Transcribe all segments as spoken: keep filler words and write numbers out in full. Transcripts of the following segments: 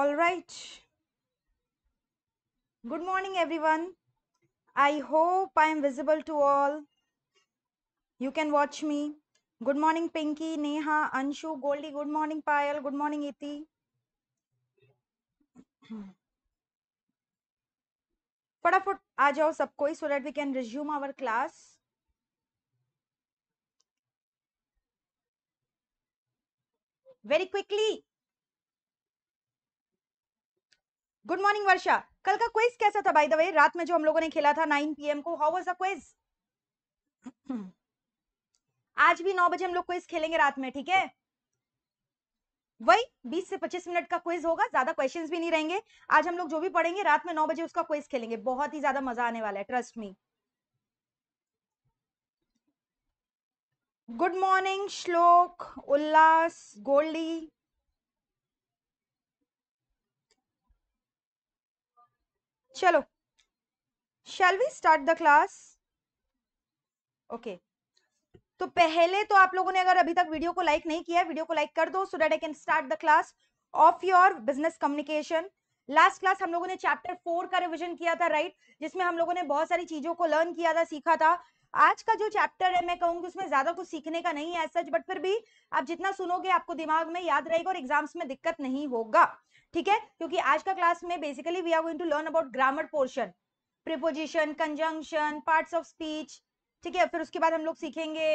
All right. Good morning, everyone. I hope I am visible to all. You can watch me. Good morning, Pinky, Neha, Anshu, Goldie. Good morning, Piyal. Good morning, Iti. फटाफट आ जाओ सब कोई so that we can resume our class. Very quickly. Good morning Varsha, कल का quiz कैसा था by the way? रात में जो हम लोगों ने खेला था नाइन पी एम को, हाउ वाज द क्विज? आज भी नौ बजे हम लोग क्विज खेलेंगे रात में, ठीक है? वही बीस से पच्चीस मिनट का क्विज होगा, ज्यादा क्वेश्चंस भी नहीं रहेंगे. आज हम लोग जो भी पढ़ेंगे रात में नौ बजे उसका क्विज खेलेंगे. बहुत ही ज्यादा मजा आने वाला है, ट्रस्ट मी. गुड मॉर्निंग श्लोक, उल्लास, गोल्डी. चलो, shall we start the class? Okay, तो पहले तो आप लोगों ने अगर अभी तक वीडियो को लाइक नहीं किया है, वीडियो को लाइक कर दो so that I can start the class of your business communication. Last class हम लोगों ने चैप्टर फोर का रिवीजन किया था, राइट right? जिसमें हम लोगों ने बहुत सारी चीजों को लर्न किया था, सीखा था. आज का जो चैप्टर है, मैं कहूंगी उसमें ज्यादा कुछ सीखने का नहीं है सच, बट फिर भी आप जितना सुनोगे आपको दिमाग में याद रहेगा और एग्जाम्स में दिक्कत नहीं होगा, ठीक है? क्योंकि आज का क्लास में basically we are going to learn about grammar portion, preposition, conjunction, parts of speech, ठीक है? फिर उसके बाद हम लोग सीखेंगे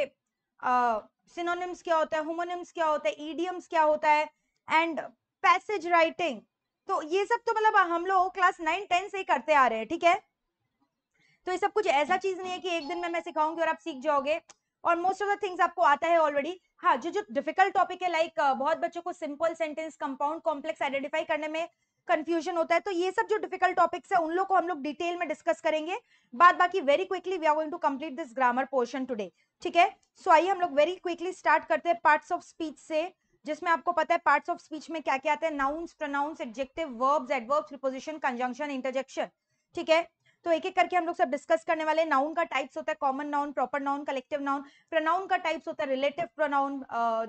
सिनोनिम्स uh, क्या होता है, होमोनिम्स क्या होता है, ईडियम्स क्या होता है, एंड पैसेज राइटिंग. तो ये सब तो मतलब हम लोग क्लास नाइन टेन से ही करते आ रहे हैं, ठीक है? तो ये सब कुछ ऐसा चीज नहीं है कि एक दिन में मैं सिखाऊंगी और आप सीख जाओगे, और मोस्ट ऑफ द थिंग्स आपको आता है ऑलरेडी. हाँ, जो जो डिफिकल्ट टॉपिक है, लाइक like, बहुत बच्चों को simple sentence, compound, complex identify करने में कंफ्यूजन होता है, तो ये सब जो डिफिकल्ट टॉपिक्स है उन लोग को हम लोग डिटेल में डिस्कस करेंगे बाद बाकी. Very quickly we are going to complete this grammar portion today, ठीक है? सो आइए हम लोग वेरी क्विकली स्टार्ट करते हैं पार्ट्स ऑफ स्पीच से, जिसमें आपको पता है पार्ट्स ऑफ स्पीच में क्या क्या आते हैं: nouns, pronouns, adjective, verbs, adverbs, preposition, conjunction, interjection, ठीक है? तो एक एक करके हम लोग सब डिस्कस करने वाले. नाउन का टाइप्स होता है common noun, proper noun, collective noun. Pronoun का टाइप्स होता है relative pronoun,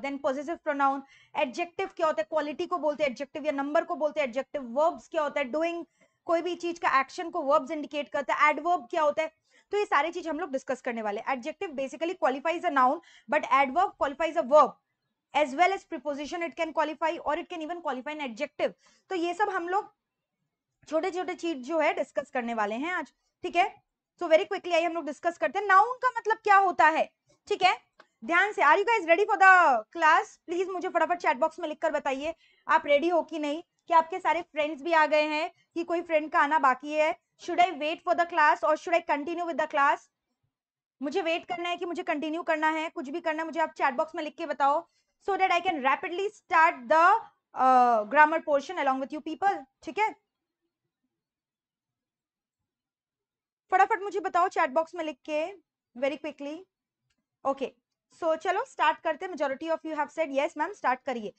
then positive pronoun. Adjective क्या होता है? क्वालिटी को बोलते हैं एडजेक्टिव या नंबर को बोलते हैं एडजेक्टिव. वर्ब्स क्या होता है? डूइंग कोई भी चीज का एक्शन को वर्ब्स इंडिकेट करता है. एडवर्ब क्या होता है? तो ये सारी चीज हम लोग डिस्कस करने वाले. Adjective basically qualifies a noun, but adverb qualifies a verb as well as preposition. It can qualify और it can even qualify an adjective. तो ये सब हम लोग छोटे छोटे चीज जो है डिस्कस करने वाले हैं आज, ठीक है? सो वेरी क्विकली आइए हम लोग डिस्कस करते हैं नाउन का मतलब क्या होता है, ठीक है? ध्यान से, are you guys ready for the class? Please मुझे फटाफट चैट बॉक्स में लिखकर बताइए आप रेडी हो कि नहीं, कि आपके सारे फ्रेंड्स भी आ गए हैं कि कोई फ्रेंड का आना बाकी है. Should I wait for the class और should I continue with the class? मुझे वेट करना है कि मुझे कंटिन्यू करना है? कुछ भी करना है मुझे आप चैट बॉक्स में लिख के बताओ so that I can rapidly start the grammar portion along with you people, ठीक है? फटाफट मुझे बताओ चैट बॉक्स में लिख के वेरी क्विकली. ओके, सो चलो स्टार्ट करते हैं. Majority of you have said yes ma'am, start करिए.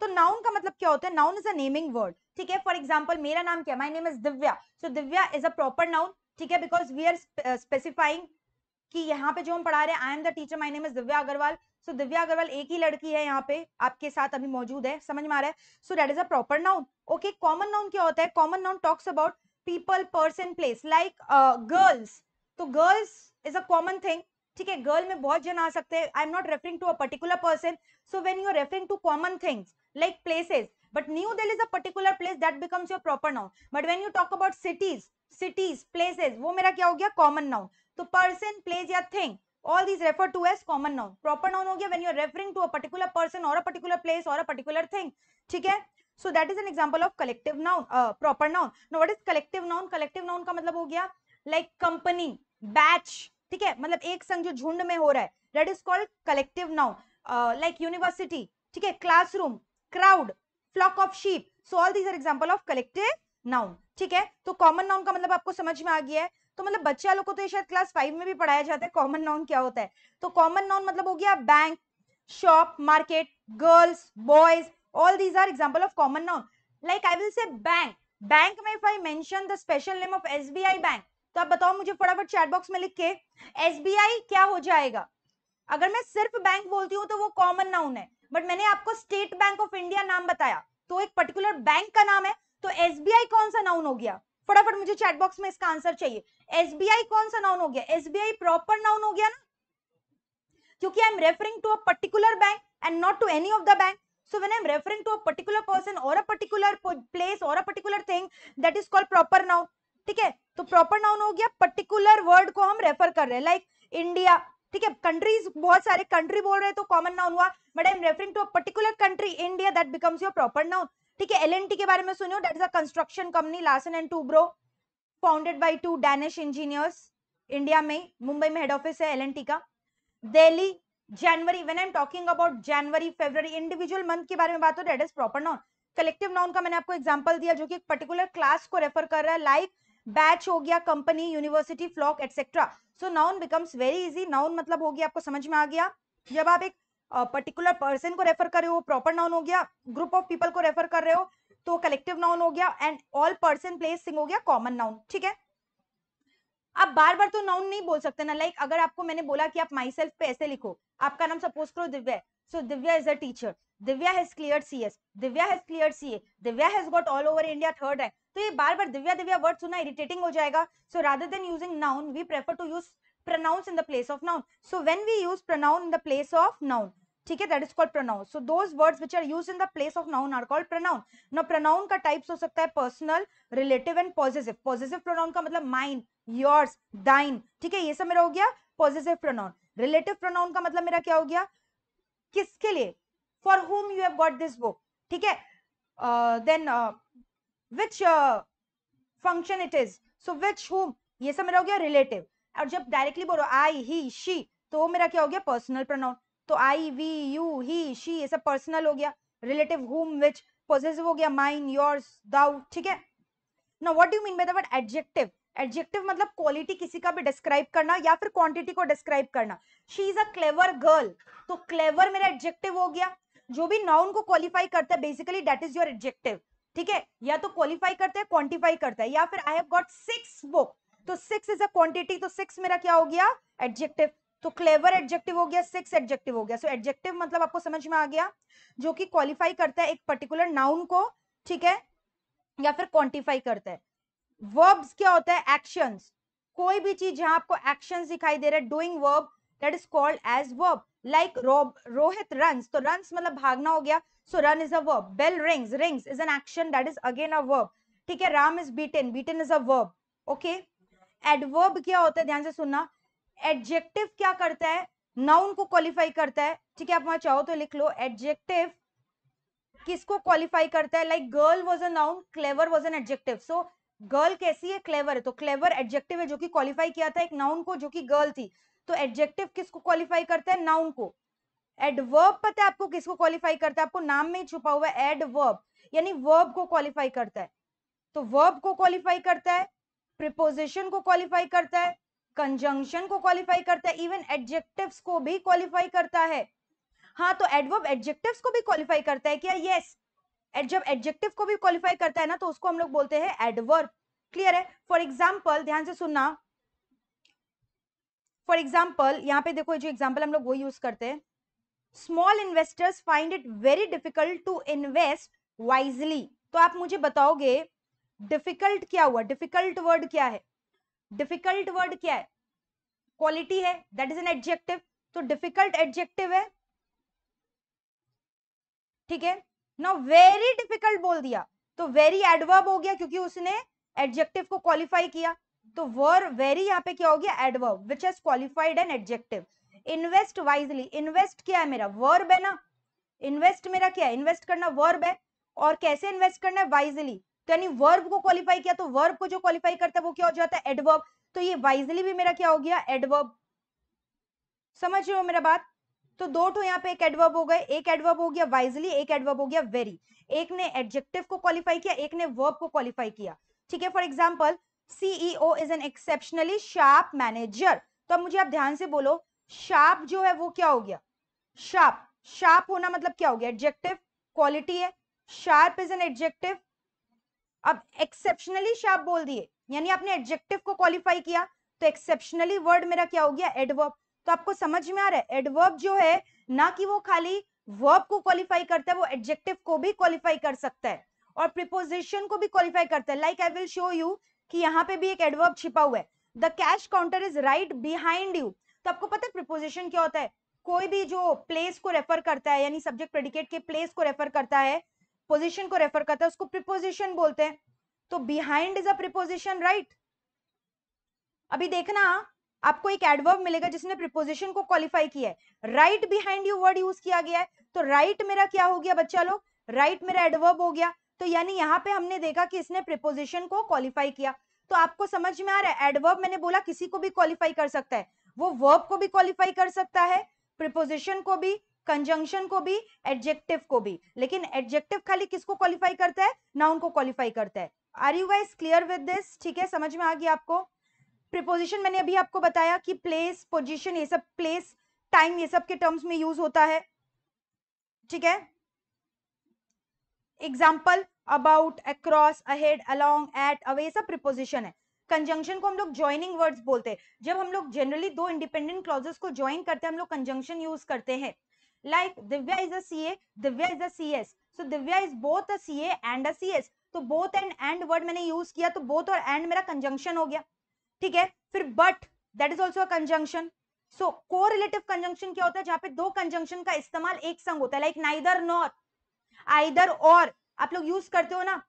तो नाउन का मतलब क्या होता है? Noun is a naming word, ठीक है? फॉर एग्जांपल मेरा नाम क्या है? My name is Divya. So Divya is a proper noun, ठीक है? बिकॉज वी आर स्पेसिफाइंग कि यहाँ पे जो हम पढ़ा रहे हैं, I am the teacher, my name is Divya Agarwal. So Divya Agarwal एक ही लड़की है यहाँ पे आपके साथ अभी मौजूद है, समझ में आ रहा है? So that is a proper noun. Okay, common noun क्या होता है? Common noun talks about people, person, place, like uh, girls. तो girls is a common thing, ठीक है? girl में बहुत जन आ सकते हैं. I am not referring to a particular person. So when you are referring to common things like places, but New Delhi is a particular place that becomes your proper noun. But when you talk about cities, cities, places, वो मेरा क्या हो गया? common noun. तो person, place या thing, all these refer to as common noun. Proper noun हो गया when you are referring to a particular person or a particular place or a particular thing, ठीक है? So that is an example of collective noun, uh, proper noun. Now what is collective noun? Collective noun का मतलब हो गया like company, batch, ठीक है? मतलब एक संग जो झुंड में हो रहा है, that is called collective noun. Uh, like university, ठीक है? classroom, crowd, flock of sheep. So all these are example of collective noun, ठीक है? तो common noun का मतलब आपको समझ में आ गया है. तो मतलब बच्चा लोग को तो ये शायद क्लास फाइव में भी पढ़ाया जाता है कॉमन नाउन क्या होता है. तो कॉमन नाउन मतलब हो गया bank, shop, market, girls, boys. All these are example of common noun. Like I will say bank. Bank में if I mention the special name of S B I bank, तो आप बताओ मुझे फटाफट chat box में लिख के S B I क्या हो जाएगा? अगर मैं सिर्फ बैंक बोलती हूँ तो वो कॉमन नाउन है, बट मैंने आपको स्टेट बैंक ऑफ इंडिया नाम बताया, तो एक पर्टिकुलर बैंक का नाम है, तो एसबीआई कौन सा नाउन हो गया? फटाफट मुझे चैट बॉक्स में इसका आंसर चाहिए। एसबीआई कौन सा नाउन हो गया? एसबीआई प्रॉपर नाउन हो गया ना, क्योंकि I am referring to a particular bank and not to any of the bank. So when I am referring to a particular person or a particular place or a particular thing, that is called proper noun. ठीक है, तो proper noun हो गया particular word को हम refer कर रहे हैं, like India. ठीक है, countries बहुत सारे country बोल रहे हैं तो common noun हुआ, but I am referring to a particular country, India, that becomes your proper noun. ठीक है, L and T के बारे में सुनियो, that is a construction company, Larson and Tubro, founded by two Danish engineers. India में, मुंबई में head office है L and T का. Delhi, January, when I'm talking about January, February, individual month के बारे में बात हो, that is proper noun. Collective noun का मैंने आपको एग्जांपल दिया जो कि एक पर्टिकुलर क्लास को रेफर कर रहा है, लाइक बैच हो गया, company, university, flock, etcetera. So noun becomes very easy. Noun मतलब हो गया, आपको समझ में आ गया, जब आप एक पर्टिकुलर uh, पर्सन को रेफर कर रहे हो प्रॉपर नाउन हो गया, ग्रुप ऑफ पीपल को रेफर कर रहे हो तो कलेक्टिव नाउन हो गया, and all person place thing हो गया कॉमन नाउन. ठीक है, आप बार बार तो नाउन नहीं बोल सकते ना, लाइक like, अगर आपको मैंने बोला कि आप माई सेल्फ पे ऐसे लिखो, आपका नाम सपोज करो दिव्या है, so Divya is a teacher, Divya has cleared CS, Divya has cleared CA, Divya has got all over India third rank, तो ये बार बार दिव्या दिव्या वर्ड सुनना इरिटेटिंग हो जाएगा. So rather than using noun we prefer to use pronouns in the place of noun. So when we use pronoun in the place of noun, ठीक है, that is called pronoun. So those words which are used in the place of noun are called pronoun. Now pronoun का types हो सकता है personal, relative and possessive. Possessive pronoun का मतलब mine, yours, दाइन. ठीक है, ये सब मेरा हो गया पॉजेसिव प्रोनाउन. रिलेटिव प्रोनाउन का मतलब मेरा क्या हो गया? किसके लिए, for whom you have got this book. ठीक है, then which function it is, so which, whom, ये सब मेरा हो गया रिलेटिव. और जब डायरेक्टली बोलो आई, ही, शी, तो वो मेरा क्या हो गया पर्सनल प्रोनाउन. तो I, we, you, he, she, ये सब पर्सनल हो गया. रिलेटिव हुम, विच. पॉजेसिव हो गया माइन, योर्स, दाउ. ठीक है, now what do you mean by the word adjective? Adjective मतलब क्वालिटी किसी का भी डिस्क्राइब करना या फिर क्वांटिटी को डिस्क्राइब करना. She is a clever girl, तो क्लेवर मेरा एडजेक्टिव हो गया. जो भी नाउन को क्वालिफाई करता है basically that is your adjective. ठीक है, या तो क्वालिफाई करता है, क्वांटिफाई करता है, या फिर I have got six book, तो सिक्स इज अ क्वांटिटी, तो सिक्स मेरा क्या हो गया एडजेक्टिव. तो क्लेवर एडजेक्टिव हो गया, सिक्स एडजेक्टिव हो गया. सो एडजेक्टिव मतलब आपको समझ में आ गया, जो कि क्वालिफाई करता है एक पर्टिकुलर नाउन को, ठीक है, या फिर क्वांटिफाई करता है. Verbs क्या होता है? Actions. कोई भी चीज जहां आपको actions दिखाई दे रहा है, doing verb, that is called as verb. Like Rohit runs, तो runs मतलब भागना हो गया, so run is a verb. Bell rings, rings is an action, that is again a verb. ठीक है, Ram is beaten, beaten is a verb. Okay? Adverb क्या होता है? ध्यान से सुनना. Adjective क्या करता है? Noun को qualify करता है. ठीक है, आप वहां चाहो तो लिख लो adjective किसको qualify करता है? Like girl was a noun, clever was an adjective. So girl कैसी है? क्लेवर है, तो क्लेवर एडजेक्टिव है जो कि क्वालिफाई किया था एक नाउन को जो कि गर्ल थी. तो एडजेक्टिव किसको क्वालिफाई करता है? नाउन को. एडवर्ब पता है आपको किसको क्वालिफाई करता है? आपको नाम में ही छुपा हुआ है एडवर्ब, यानी वर्ब को क्वालिफाई करता है. तो वर्ब को क्वालिफाई करता है, प्रिपोजिशन को क्वालिफाई करता है, कंजंक्शन को क्वालिफाई करता है, इवन एडजेक्टिव्स को भी क्वालिफाई करता है. हाँ, तो एडवर्ब एडजेक्टिव्स को भी क्वालिफाई करता है क्या? यस, जब एडजेक्टिव को भी क्वालिफाई करता है ना तो उसको हम लोग बोलते हैं एडवर्ब. क्लियर है? फॉर एग्जाम्पल, ध्यान से सुनना, फॉर एग्जाम्पल यहाँ पे देखो, जो एग्जाम्पल हम लोग वो यूज करते हैं, small investors find it very difficult to invest wisely. तो आप मुझे बताओगे डिफिकल्ट क्या हुआ? डिफिकल्ट वर्ड क्या है? डिफिकल्ट वर्ड क्या है? क्वालिटी है, दैट इज एन एडजेक्टिव, तो डिफिकल्ट एडजेक्टिव है. ठीक है, नाउ वेरी डिफिकल्ट बोल दिया तो वेरी एडवर्ब हो गया क्योंकि उसने एडजेक्टिव को क्वालिफाई किया. तो वर वेरी यहाँ पे क्या हो गया? Adverb which has qualified an adjective. Invest wisely, invest क्या है? मेरा वर्ब है ना. इन्वेस्ट मेरा क्या है? इन्वेस्ट करना वर्ब है. और कैसे इन्वेस्ट करना है? वाइजली, तो यानी वर्ब को क्वालिफाई किया, तो वर्ब को जो क्वालिफाई करता है वो क्या हो जाता है? एडवर्ब. तो ये वाइजली भी मेरा क्या हो गया? एडवर्ब. समझ रहे हो मेरा बात? तो दो तो यहाँ पे एक एडवर्ब हो गए, एक एडवर्ब हो गया वाइजली, एक एडवर्ब हो गया वेरी. एक ने एडजेक्टिव को क्वालिफाई किया, एक ने वर्ब को क्वालिफाई किया. ठीक है, for example, CEO is an exceptionally sharp manager. तो अब मुझे आप ध्यान से बोलो, शार्प जो है वो क्या हो गया? शार्प. शार्प होना मतलब क्या हो गया? एडजेक्टिव, क्वालिटी है. Sharp is an adjective. अब एक्सेप्शनली शार्प बोल दिए, यानी आपने एडजेक्टिव को क्वालिफाई किया, तो एक्सेप्शनली वर्ड मेरा क्या हो गया? एडवर्ब. तो आपको समझ में आ रहा है एडवर्ब जो है ना कि वो खाली वर्ब को क्वालिफाई करता है, वो एडजेक्टिव को भी क्वालिफाई कर सकता है और प्रीपोजिशन को भी क्वालिफाई करता है। Like I will show you कि यहाँ पे भी एक एडवर्ब छिपा हुआ है, the cash counter is right behind you. तो आपको पता है प्रीपोजिशन क्या होता है? कोई भी जो प्लेस को रेफर करता है, यानी सब्जेक्ट प्रेडिकेट के प्लेस को रेफर करता है, पोजिशन को रेफर करता है, उसको प्रीपोजिशन बोलते हैं। तो behind is a preposition right. अभी देखना आपको एक एडवर्ब मिलेगा जिसने प्रीपोजिशन को क्वालिफाई किया है, right behind you word use किया गया है। तो राइट मेरा क्या हो गया बच्चा लोग? राइट मेरा एडवर्ब हो गया। तो यानी यहाँ पे हमने देखा कि इसने प्रीपोजिशन को क्वालिफाई किया। तो आपको समझ में आ रहा है, एडवर्ब मैंने बोला किसी को भी क्वालिफाई कर सकता है, वो वर्ब को भी क्वालिफाई कर सकता है, प्रीपोजिशन को भी, कंजंक्शन को भी, एडजेक्टिव को भी। लेकिन एडजेक्टिव खाली किसको क्वालिफाई करता है? नाउन को क्वालिफाई करता है। Are you guys clear with this? ठीक है, समझ में आ गया आपको? प्रीपोजिशन मैंने अभी आपको बताया कि प्लेस, पोजीशन, ये सब, प्लेस, टाइम, ये सब के टर्म्स में यूज होता है। ठीक है, example about, across, ahead, along, at, away, ये सब प्रीपोजिशन है। कंजंक्शन को हम लोग ज्वाइनिंग वर्ड्स बोलते हैं। जब हम लोग जनरली दो इंडिपेंडेंट क्लॉजेस को ज्वाइन करते हैं हम लोग कंजंक्शन यूज करते हैं। Like Divya is a CA, Divya is a CS. So Divya is both a CA and a CS. तो बोथ एंड एंड वर्ड मैंने यूज किया, तो बोथ और एंड मेरा कंजंक्शन हो गया। ठीक है, फिर but, that is also a conjunction. So को रिलेटिव कंजंक्शन क्या होता है? जहां पे दो कंजंक्शन का इस्तेमाल एक संग होता है। लाइक नाइदर नॉर, आइदर और, आप लोग यूज करते हो ना,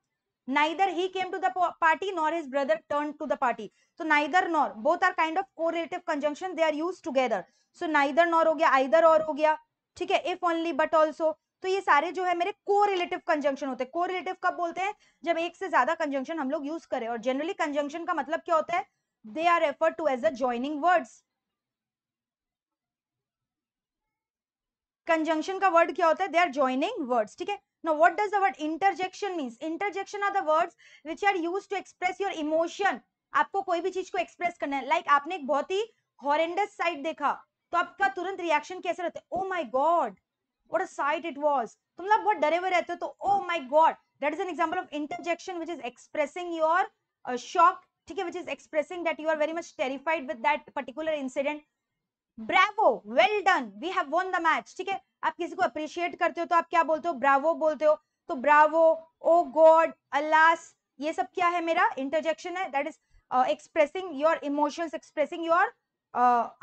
neither he came to the party nor his brother turned to the party. So neither nor, both are kind of correlative conjunction, they are used together. So neither nor हो गया, either or हो गया, ठीक है, if only, but also, तो ये सारे जो है मेरे correlative conjunction होते हैं। correlative कब बोलते हैं? जब एक से ज्यादा conjunction हम लोग यूज करें। और generally conjunction का मतलब क्या होता है? They are referred to as the joining words. Conjunction का वर्ड क्या होता है? They are joining words. ठीक है, now what does the word interjection means? Interjection are the words which are used to express your emotion. आपको कोई भी चीज को एक्सप्रेस करना है, लाइक like आपने एक बहुत ही हॉरेंडस साइट देखा तो आपका तुरंत रिएक्शन कैसे रहता है? Oh my god, what a sight it was. तुम लोग बहुत डरे हुए रहते हो तो oh my god, that is an example of interjection which is expressing your shock. ठीक है, which is expressing that you are very much terrified with that particular incident. Bravo, well done, we have won the match. ठीक है, आप किसी को appreciate करते हो तो आप क्या बोलते हो? ब्रावो बोलते हो। तो ब्रावो, ओ गॉड, अलास, ये सब क्या है? मेरा इंटरजेक्शन है। That is expressing your emotions, expressing your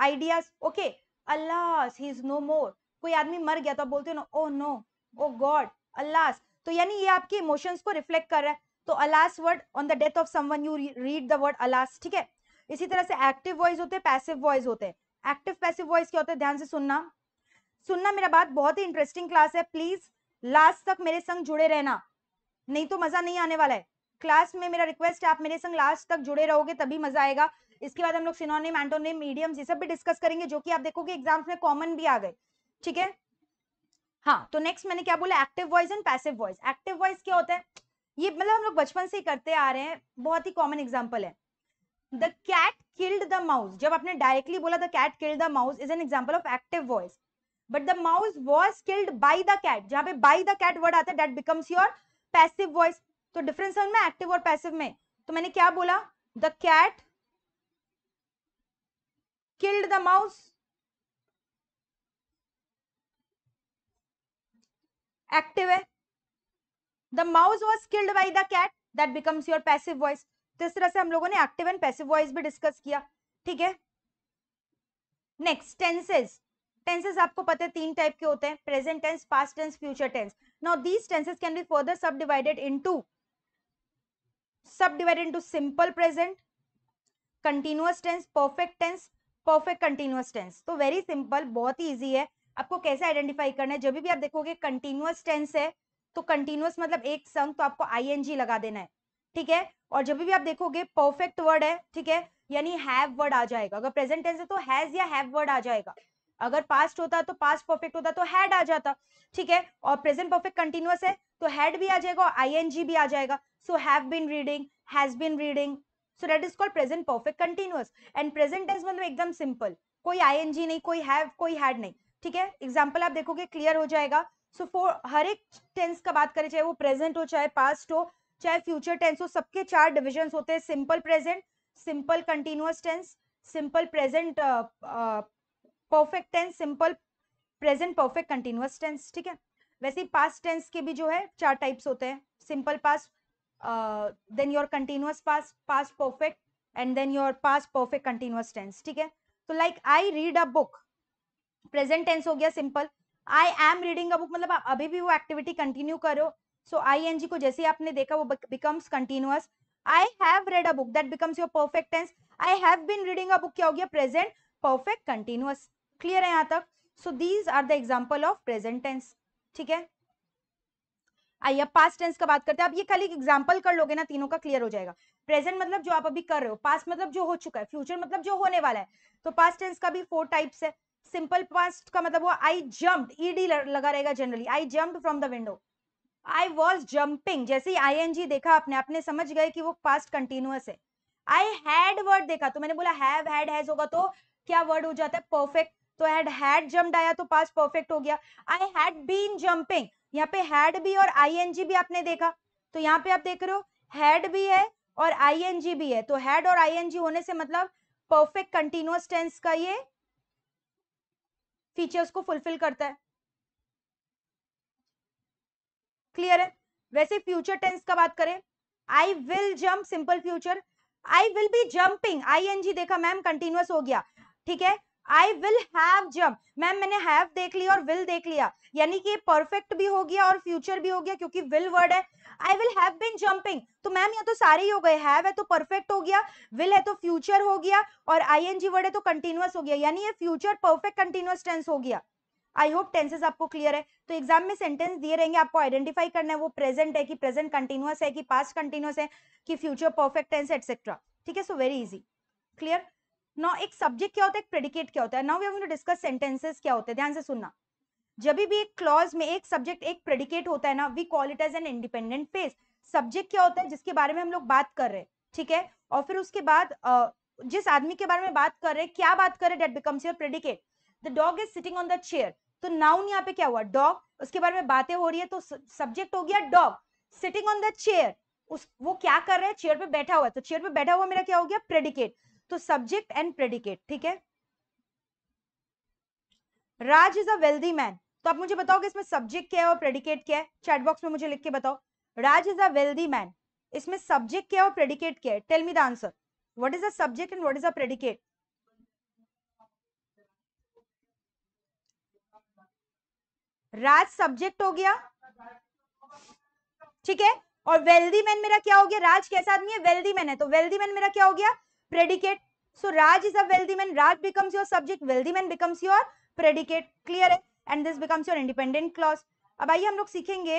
ideas. Okay, alas he is no more, कोई आदमी मर गया तो आप बोलते हो ना, oh no, oh God, alas. तो यानी ये आपके इमोशंस को रिफ्लेक्ट कर रहा है। तो alas word, on the death of someone you read the word alas. ठीक है, इसी तरह से एक्टिव वॉइस होते हैं, पैसिव वॉइस होते हैं। एक्टिव पैसिव वॉइस क्या होता है? ध्यान से सुनना सुनना मेरा बात, बहुत ही इंटरेस्टिंग क्लास है, प्लीज लास्ट तक मेरे संग जुड़े रहना, नहीं तो मजा नहीं आने वाला है। क्लास में मेरा रिक्वेस्ट है, आप मेरे संग लास्ट तक जुड़े रहोगे तभी मजा आएगा। इसके बाद हम लोग सिनोनिम, एंटोनिम, मीडियम्स, ये सब भी डिस्कस करेंगे, जो कि आप देखोगे एग्जाम्स में कॉमन भी आ गए। ठीक है, हाँ, तो नेक्स्ट मैंने क्या बोला? Active voice and passive voice. Active voice क्या होता है? ये मतलब हम लोग बचपन से ही करते आ रहे हैं, बहुत ही कॉमन एग्जाम्पल है। The cat killed the mouse. जब आपने डायरेक्टली बोला the cat killed the mouse is an example of active voice. But the mouse was killed by the cat. जहाँ पे by the cat word आता है that becomes your passive voice. तो difference समझ में active और passive में। तो मैंने क्या बोला? The cat killed the mouse. Active है. The mouse was killed by the cat. That becomes your passive voice. तो इस तरह से हम लोगों ने एक्टिव एंड पैसिव वॉइस भी डिस्कस किया। ठीक है, नेक्स्ट टेंसेस। टेंसेस आपको पता है तीन टाइप के होते हैं, present tense, past tense, future tense. Now these tenses can be further sub divided into sub divided into simple present, continuous tense, perfect tense, perfect continuous tense. तो very simple, बहुत ही ईजी है। आपको कैसे identify करना है? जब भी आप देखोगे कंटिन्यूअस टेंस है तो कंटिन्यूअस मतलब एक संग, तो आपको आई एन जी लगा देना है। ठीक है, और जब भी आप देखोगे परफेक्ट वर्ड है, ठीक है, यानी हैव वर्ड आ जाएगा। अगर प्रेजेंट टेंस है तो हैज या हैव वर्ड आ जाएगा। अगर पास्ट होता तो पास्ट परफेक्ट होता तो हैड आ जाता। ठीक है, और प्रेजेंट परफेक्ट कंटिन्यूअस है तो हैड भी आ जाएगा और आईएनजी भी आ जाएगा। So have been reading, has been reading, so that is called present perfect continuous. And present tense मतलब एकदम सिंपल, कोई आईएनजी नहीं, कोई हैव, कोई हैड नहीं। ठीक है, एग्जाम्पल आप देखोगे क्लियर हो जाएगा। सो फॉर हर एक टेंस का बात करें, चाहे वो प्रेजेंट हो, चाहे पास्ट हो, चाहे फ्यूचर टेंस हो, सबके चार डिविजन्स होते हैं, simple present, simple continuous tense, simple present perfect tense, simple present perfect continuous tense, ठीक है। वैसे ही पास्ट टेंस के भी जो है चार टाइप्स होते हैं, simple past, then your continuous past, past perfect and then your past perfect continuous tense, ठीक है। तो like I read a book, present tense हो गया simple. I am reading a book मतलब आप अभी भी वो एक्टिविटी कंटिन्यू करो, सो आई एन जी को जैसे ही आपने देखा वो becomes continuous. I have read a book that becomes your perfect tense. I have been reading a book क्या हो गया, प्रेजेंट परफेक्ट कंटिन्यूअस। क्लियर है यहाँ तक? So these are the example of present tense, ठीक है। आइए अब पास्ट टेंस का बात करते हैं। आप ये खाली एग्जाम्पल कर लोगे ना, तीनों का क्लियर हो जाएगा। प्रेजेंट मतलब जो आप अभी कर रहे हो, पास्ट मतलब जो हो चुका है, फ्यूचर मतलब जो होने वाला है। तो पास्ट टेंस का भी फोर टाइप्स है। सिंपल पास्ट का मतलब वो आई जम्प्ड, ईडी लगा रहेगा generally, I jumped from the window, I was jumping, जैसे ही आई एन जी देखा आपने, आपने समझ गए कि वो पास्ट कंटिन्यूअस है। आई हैड वर्ड देखा तो मैंने बोला हैव, हैड, हैज होगा तो क्या वर्ड हो जाता है, परफेक्ट। तो हैड हैड जम्प्ड आया तो पास्ट परफेक्ट हो गया। आई हैड बीन जम्पिंग, यहाँ पे हैड भी और आई एन जी भी आपने देखा, तो यहाँ पे आप देख रहे हो हैड भी है और आई एन जी भी है। तो हैड और आई एन जी होने से मतलब परफेक्ट कंटिन्यूअस टेंस का ये फीचर्स को फुलफिल करता है। क्लियर है? वैसे फ्यूचर टेंस का बात करें, I will jump simple future, I will be jumping, I N G देखा मैम कंटिन्यूअस हो गया, ठीक है। I will have jump, ma'am मैंने have देख लिया और will देख लिया, यानी कि perfect भी हो गया और future भी हो गया क्योंकि will word है। I will have been jumping, तो मैम या तो सारे ही हो गए, have है तो perfect हो गया, will है तो future हो गया और ing word है तो continuous हो गया, यानी ये future perfect continuous tense हो गया। I hope tenses आपको clear है। तो एग्जाम में सेंटेंस दिए रहेंगे, आपको आइडेंटिफाई करना है वो प्रेजेंट है कि प्रेजेंट कंटिन्यूअस है कि पास्ट कंटिन्यूअस है कि फ्यूचर परफेक्ट टेंस एटसेट्रा, ठीक है। So very easy, clear. Now एक सब्जेक्ट क्या होता है, एक प्रेडिकेट क्या होता है। Now we are going to discuss sentences क्या होते हैं। ध्यान से सुनना, जब भी एक क्लॉज में एक सब्जेक्ट एक प्रेडिकेट होता है ना, we call it as an independent phrase. Subject क्या होता है जिसके बारे में हम लोग बात कर रहे हैं, ठीक है, और फिर उसके बाद जिस आदमी के बारे में बात कर रहे हैं, क्या बात कर रहे, that becomes your predicate. The dog is sitting on the chair, तो नाउन यहाँ पे क्या हुआ, डॉग, उसके बारे में बातें हो रही है तो सब्जेक्ट हो गया dog. Sitting on the chair, उस वो क्या कर रहा है, चेयर पे बैठा हुआ है, तो चेयर पे बैठा हुआ मेरा क्या हो गया, प्रेडिकेट। तो सब्जेक्ट एंड प्रेडिकेट, ठीक है। Raj is a wealthy man, तो आप मुझे बताओगे इसमें सब्जेक्ट क्या है और प्रेडिकेट क्या है, चैट बॉक्स में मुझे लिख के बताओ। Raj is a wealthy man, इसमें सब्जेक्ट क्या है और प्रेडिकेट क्या है, tell me the answer, what is a subject and what is a predicate. Raj subject हो गया, ठीक है, और वेल्दी मैन मेरा क्या हो गया, राज कैसा आदमी है, वेल्दी मैन है, तो वेल्दी मैन मेरा क्या हो गया, predicate. So Raj is a wealthy man, Raj becomes your subject, wealthy man becomes your predicate. Clear है? And this becomes your independent clause. अब आइए हम लोग सीखेंगे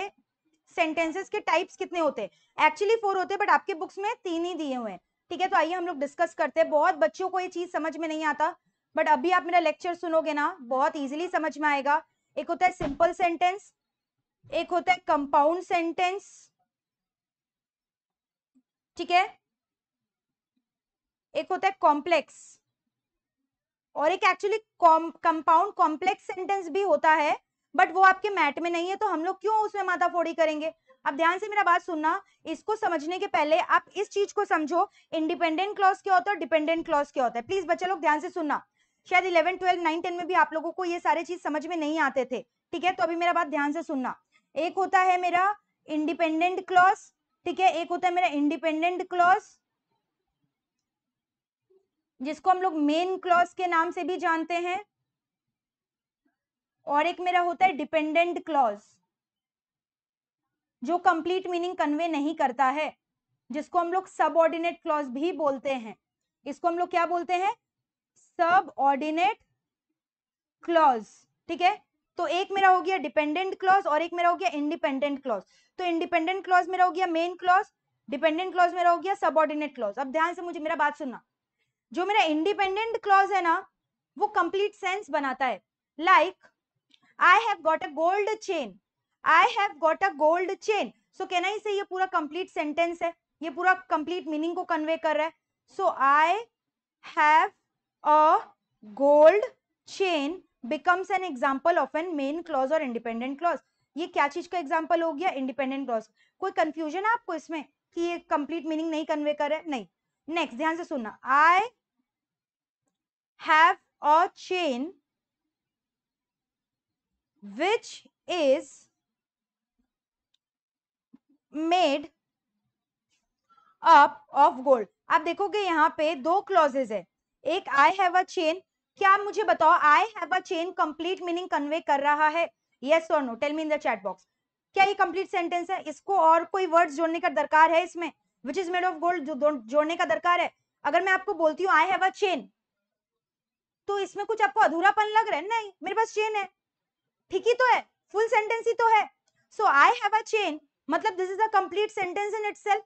सेंटेंसेस के टाइप्स कितने होते हैं। एक्चुअली फोर होते हैं बट आपके बुक्स में तीन ही दिए हुए हैं, ठीक है। तो आइए हम लोग डिस्कस करते हैं। बहुत बच्चों को ये चीज समझ में नहीं आता, बट अभी आप मेरा लेक्चर सुनोगे ना, बहुत ईजिली समझ में आएगा। एक होता है सिंपल सेंटेंस, एक होता है कंपाउंड सेंटेंस, ठीक है, एक होता है कॉम्प्लेक्स, और एक एक्चुअली कंपाउंड कॉम्प्लेक्स सेंटेंस भी होता है, बट वो आपके मैट में नहीं है तो हम लोग क्यों उसमें माथाफोड़ी करेंगे। अब ध्यान से मेरा बात सुनना, इसको समझने के पहले आप इस चीज को समझो, इंडिपेंडेंट क्लॉज क्या होता है, डिपेंडेंट क्लॉज क्या होता है। प्लीज बच्चे लोग ध्यान से सुनना, शायद इलेवन ट्वेल्व नाइन टेन में भी आप लोगों को ये सारे चीज समझ में नहीं आते थे, ठीक है। तो अभी मेरा बात ध्यान से सुनना, एक होता है मेरा इंडिपेंडेंट क्लॉज, ठीक है, एक होता है मेरा इंडिपेंडेंट क्लॉज जिसको हम लोग मेन क्लॉज के नाम से भी जानते हैं, और एक मेरा होता है डिपेंडेंट क्लॉज जो कंप्लीट मीनिंग कन्वे नहीं करता है, जिसको हम लोग सबऑर्डिनेट क्लॉज भी बोलते हैं। इसको हम लोग क्या बोलते हैं, सबऑर्डिनेट क्लॉज, ठीक है। तो एक मेरा हो गया डिपेंडेंट क्लॉज और एक मेरा हो गया इंडिपेंडेंट क्लॉज। तो इंडिपेंडेंट क्लॉज मेरा हो गया मेन क्लॉज, डिपेंडेंट क्लॉज मेरा हो गया सबऑर्डिनेट क्लॉज। अब ध्यान से मुझे मेरा बात सुनना, जो मेरा इंडिपेंडेंट क्लॉज है ना वो कंप्लीट सेंस बनाता है, like I have got a gold chain, I have got a gold chain, so can I say ये पूरा कंप्लीट सेंटेंस है, ये पूरा कंप्लीट मीनिंग को कन्वे कर रहा है। So I have a gold chain becomes an example of an main clause और इंडिपेंडेंट क्लॉज। ये क्या चीज का एग्जाम्पल हो गया, इंडिपेंडेंट क्लॉज। कोई कंफ्यूजन है आपको इसमें कि ये कंप्लीट मीनिंग नहीं कन्वे कर रहा है, नहीं। नेक्स्ट ध्यान से सुनना, I have a chain which is made up of gold. आप देखोगे यहाँ पे दो क्लॉजेज है, एक आई हैव अ चेन. क्या मुझे बताओ I have a chain complete meaning convey कर रहा है? यस और no, tell me in the chat box. क्या ये कंप्लीट सेंटेंस है? इसको और कोई वर्ड्स जोड़ने का दरकार है इसमें? Which is made of gold जोड़ने का दरकार है? अगर मैं आपको बोलती हूँ आई हैव अ चेन, तो इसमें कुछ आपको अधूरापन लग रहा है? नहीं, मेरे पास चेन है. ठीक ही तो है, फुल सेंटेंस ही तो है. So I have a chain मतलब this is a complete sentence in itself,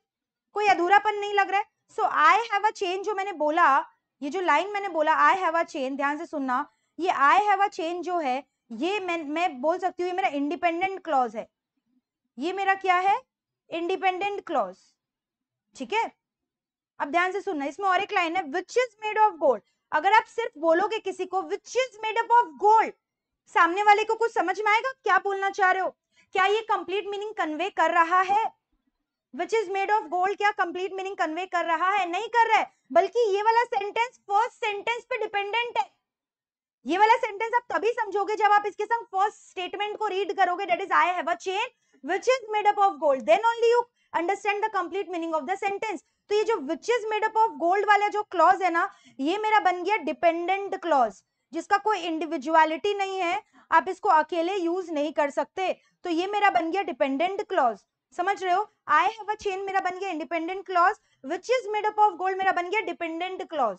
कोई अधूरापन नहीं लग रहा है. So I have a chain जो मैंने बोला, ये जो लाइन मैंने बोला आई हैव अ चेन, ध्यान से सुनना, ये आई हैव अ चेन जो है ये मैं मैं बोल सकती हूँ ये मेरा इंडिपेंडेंट क्लॉज है. ये मेरा क्या है? Independent clause. ठीक है, अब ध्यान से सुनना, इसमें और एक लाइन है which is made of gold. अगर आप सिर्फ बोलोगे किसी को which is made up of gold, सामने वाले को कुछ समझ में आएगा क्या बोलना चाह रहे हो? क्या ये कंप्लीट मीनिंग कन्वे कर रहा है? Which is made of gold क्या कंप्लीट मीनिंग कन्वे कर रहा है? नहीं कर रहा है, बल्कि ये वाला सेंटेंस फर्स्ट सेंटेंस पे डिपेंडेंट है. ये वाला सेंटेंस आप तभी समझोगे जब आप इसके संग फर्स्ट स्टेटमेंट को रीड करोगे, that is I have a chain which is made up of gold, then only you understand the complete meaning of the sentence. तो ये जो which is made up of gold वाला जो clause है ना, ये मेरा बन गया डिपेंडेंट क्लॉज, जिसका कोई इंडिविजुअलिटी नहीं है, आप इसको अकेले यूज नहीं कर सकते. तो ये मेरा बन गया डिपेंडेंट क्लॉज, समझ रहे हो? आई हैव अ चेन मेरा बन गया independent clause, which is made up of gold मेरा बन गया dependent clause.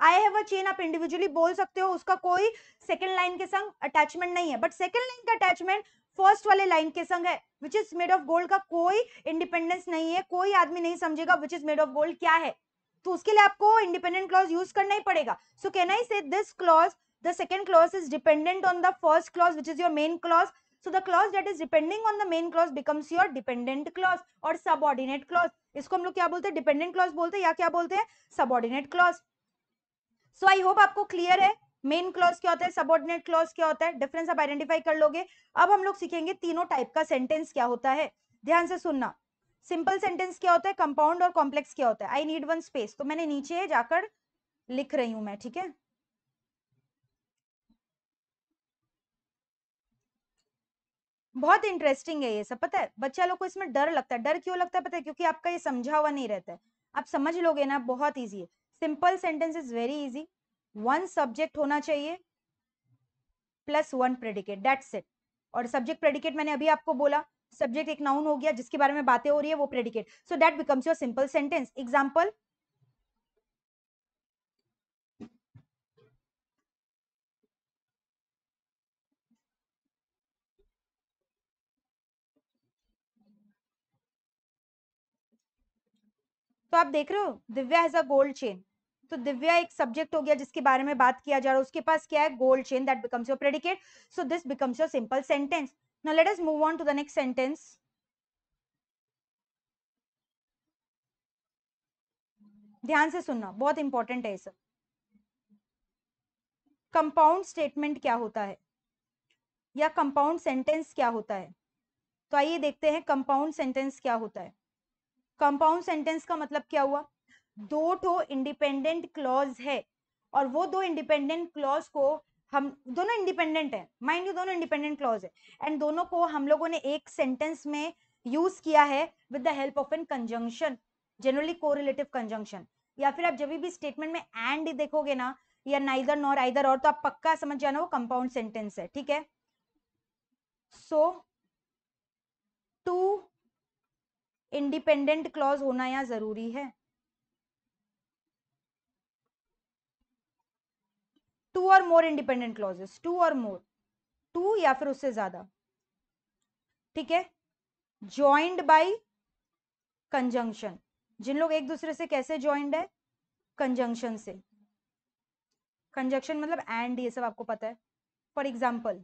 I have a chain आप इंडिविजुअली बोल सकते हो, उसका कोई सेकंड लाइन के संग अटैचमेंट नहीं है, बट सेकंड लाइन का अटैचमेंट फर्स्ट वाले लाइन के संग है. Which is made of gold का कोई इंडिपेंडेंस नहीं है, कोई आदमी नहीं समझेगा which is made of gold क्या है, तो उसके लिए आपको इंडिपेंडेंट क्लॉज यूज करना ही पड़ेगा. सो can I say this clause, the second clause is dependent on the first clause which is your main clause, so the clause that is depending on the main clause becomes your dependent clause or subordinate clause. isko hum log kya bolte hain? dependent clause bolte hain ya kya bolte hain? subordinate clause. so I hope aapko clear hai main clause kya hota hai, subordinate clause kya hota hai, difference aap identify kar loge. ab hum log sikhenge teenon type ka sentence kya hota hai. dhyan se sunna, simple sentence kya hota hai, compound aur complex kya hota hai. I need one space, to maine niche jaakar likh rahi hu main. theek hai, बहुत interesting है ये सब. पता है बच्चा लोग को इसमें डर लगता है. डर क्यों लगता है पता है? क्योंकि आपका ये समझा हुआ नहीं रहता है. आप समझ लोगे ना, बहुत इजी है. Simple sentence is very easy. One subject होना चाहिए plus one predicate, that's it. और सब्जेक्ट प्रेडिकेट मैंने अभी आपको बोला, सब्जेक्ट एक नाउन हो गया जिसके बारे में बातें हो रही है, वो predicate. So that becomes your simple sentence. Example, तो आप देख रहे हो Divya has a gold chain, तो दिव्या एक सब्जेक्ट हो गया जिसके बारे में बात किया जा रहा है, उसके पास क्या है? Gold chain. That becomes your predicate. So this becomes your simple sentence. Now let us move on to the next sentence. ध्यान से सुनना, बहुत इंपॉर्टेंट है सब. कंपाउंड स्टेटमेंट क्या होता है या कंपाउंड सेंटेंस क्या होता है? तो आइए देखते हैं कंपाउंड सेंटेंस क्या होता है. कंपाउंड सेंटेंस का मतलब क्या हुआ? दो ठो इंडिपेंडेंट क्लॉज है और वो दो इंडिपेंडेंट क्लॉज को हम, दोनों इंडिपेंडेंट है, माइंड यू, दोनों इंडिपेंडेंट क्लॉज है, एंड दोनों को हम लोगों ने एक सेंटेंस में यूज किया है with the help of an conjunction, generally correlative conjunction. या फिर आप जब भी स्टेटमेंट में एंड देखोगे ना, या नाइदर नॉर आइदर और, तो आप पक्का समझ जाना वो कंपाउंड सेंटेंस है. ठीक है, सो टू इंडिपेंडेंट क्लॉज होना यहाँ जरूरी है. To or more independent clauses, to or more, to या फिर उससे ज्यादा. ठीक है, जॉइंड बाय कंजंक्शन, जिन लोग एक दूसरे से कैसे जॉइंड है? कंजंक्शन से. कंजंक्शन मतलब एंड, ये सब आपको पता है. For example,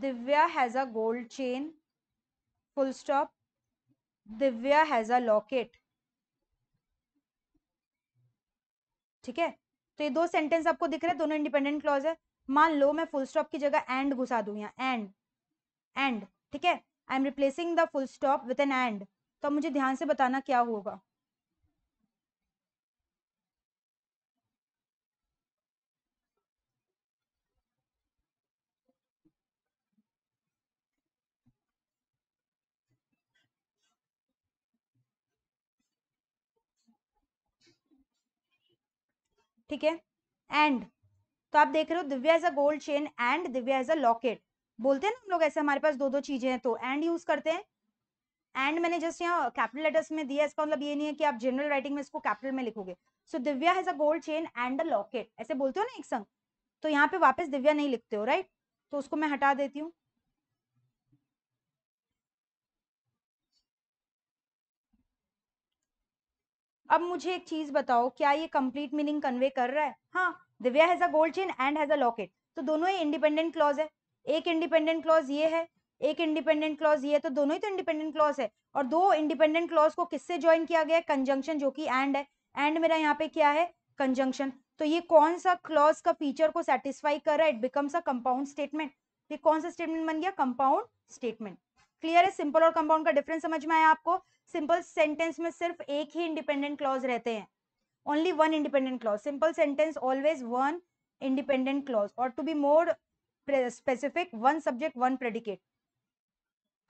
Divya has a gold chain. Full stop. Divya has a locket. ठीक है, तो ये दो सेंटेंस आपको दिख रहे हैं, दोनों इंडिपेंडेंट क्लॉज है. मान लो मैं फुल स्टॉप की जगह एंड घुसा दूं, यहाँ एंड एंड. ठीक है, I am replacing the full stop with an and. तो मुझे ध्यान से बताना क्या होगा. ठीक है। एंड तो आप देख रहे हो Divya is a gold chain and Divya is a locket, बोलते हैं ना हम लोग ऐसे, हमारे पास दो दो चीजें हैं तो एंड यूज करते हैं। एंड मैंने जस्ट यहाँ कैपिटल लेटर्स में दिया, इसका मतलब ये नहीं है कि आप जनरल राइटिंग में इसको कैपिटल में लिखोगे। So Divya has a gold chain and a locket, ऐसे बोलते हो ना एक संग, तो यहाँ पे वापस दिव्या नहीं लिखते हो राइट, तो उसको मैं हटा देती हूँ। अब मुझे एक चीज बताओ, क्या ये कंप्लीट मीनिंग कन्वे कर रहा है? हाँ, Divya has a gold chain and has a locket, तो दोनों ही इंडिपेंडेंट क्लॉज है। एक इंडिपेंडेंट क्लॉज ये है, एक इंडिपेंडेंट क्लॉज ये है, तो दोनों ही तो इंडिपेंडेंट क्लॉज है। और दो इंडिपेंडेंट क्लॉज को किससे ज्वाइन किया गया है? कंजंक्शन, जो कि एंड है। एंड मेरा यहाँ पे क्या है? कंजंक्शन। तो ये कौन सा क्लॉज का फीचर को सेटिस्फाई कर रहा है? It becomes a compound statement. ये कौन सा स्टेटमेंट बन गया? Compound statement. क्लियर है? सिंपल और कंपाउंड का डिफरेंस समझ में आया आपको? सिंपल सेंटेंस में सिर्फ एक ही इंडिपेंडेंट क्लॉज रहते हैं, only one independent clause. Simple sentence always one independent clause, और to be more specific one subject one predicate.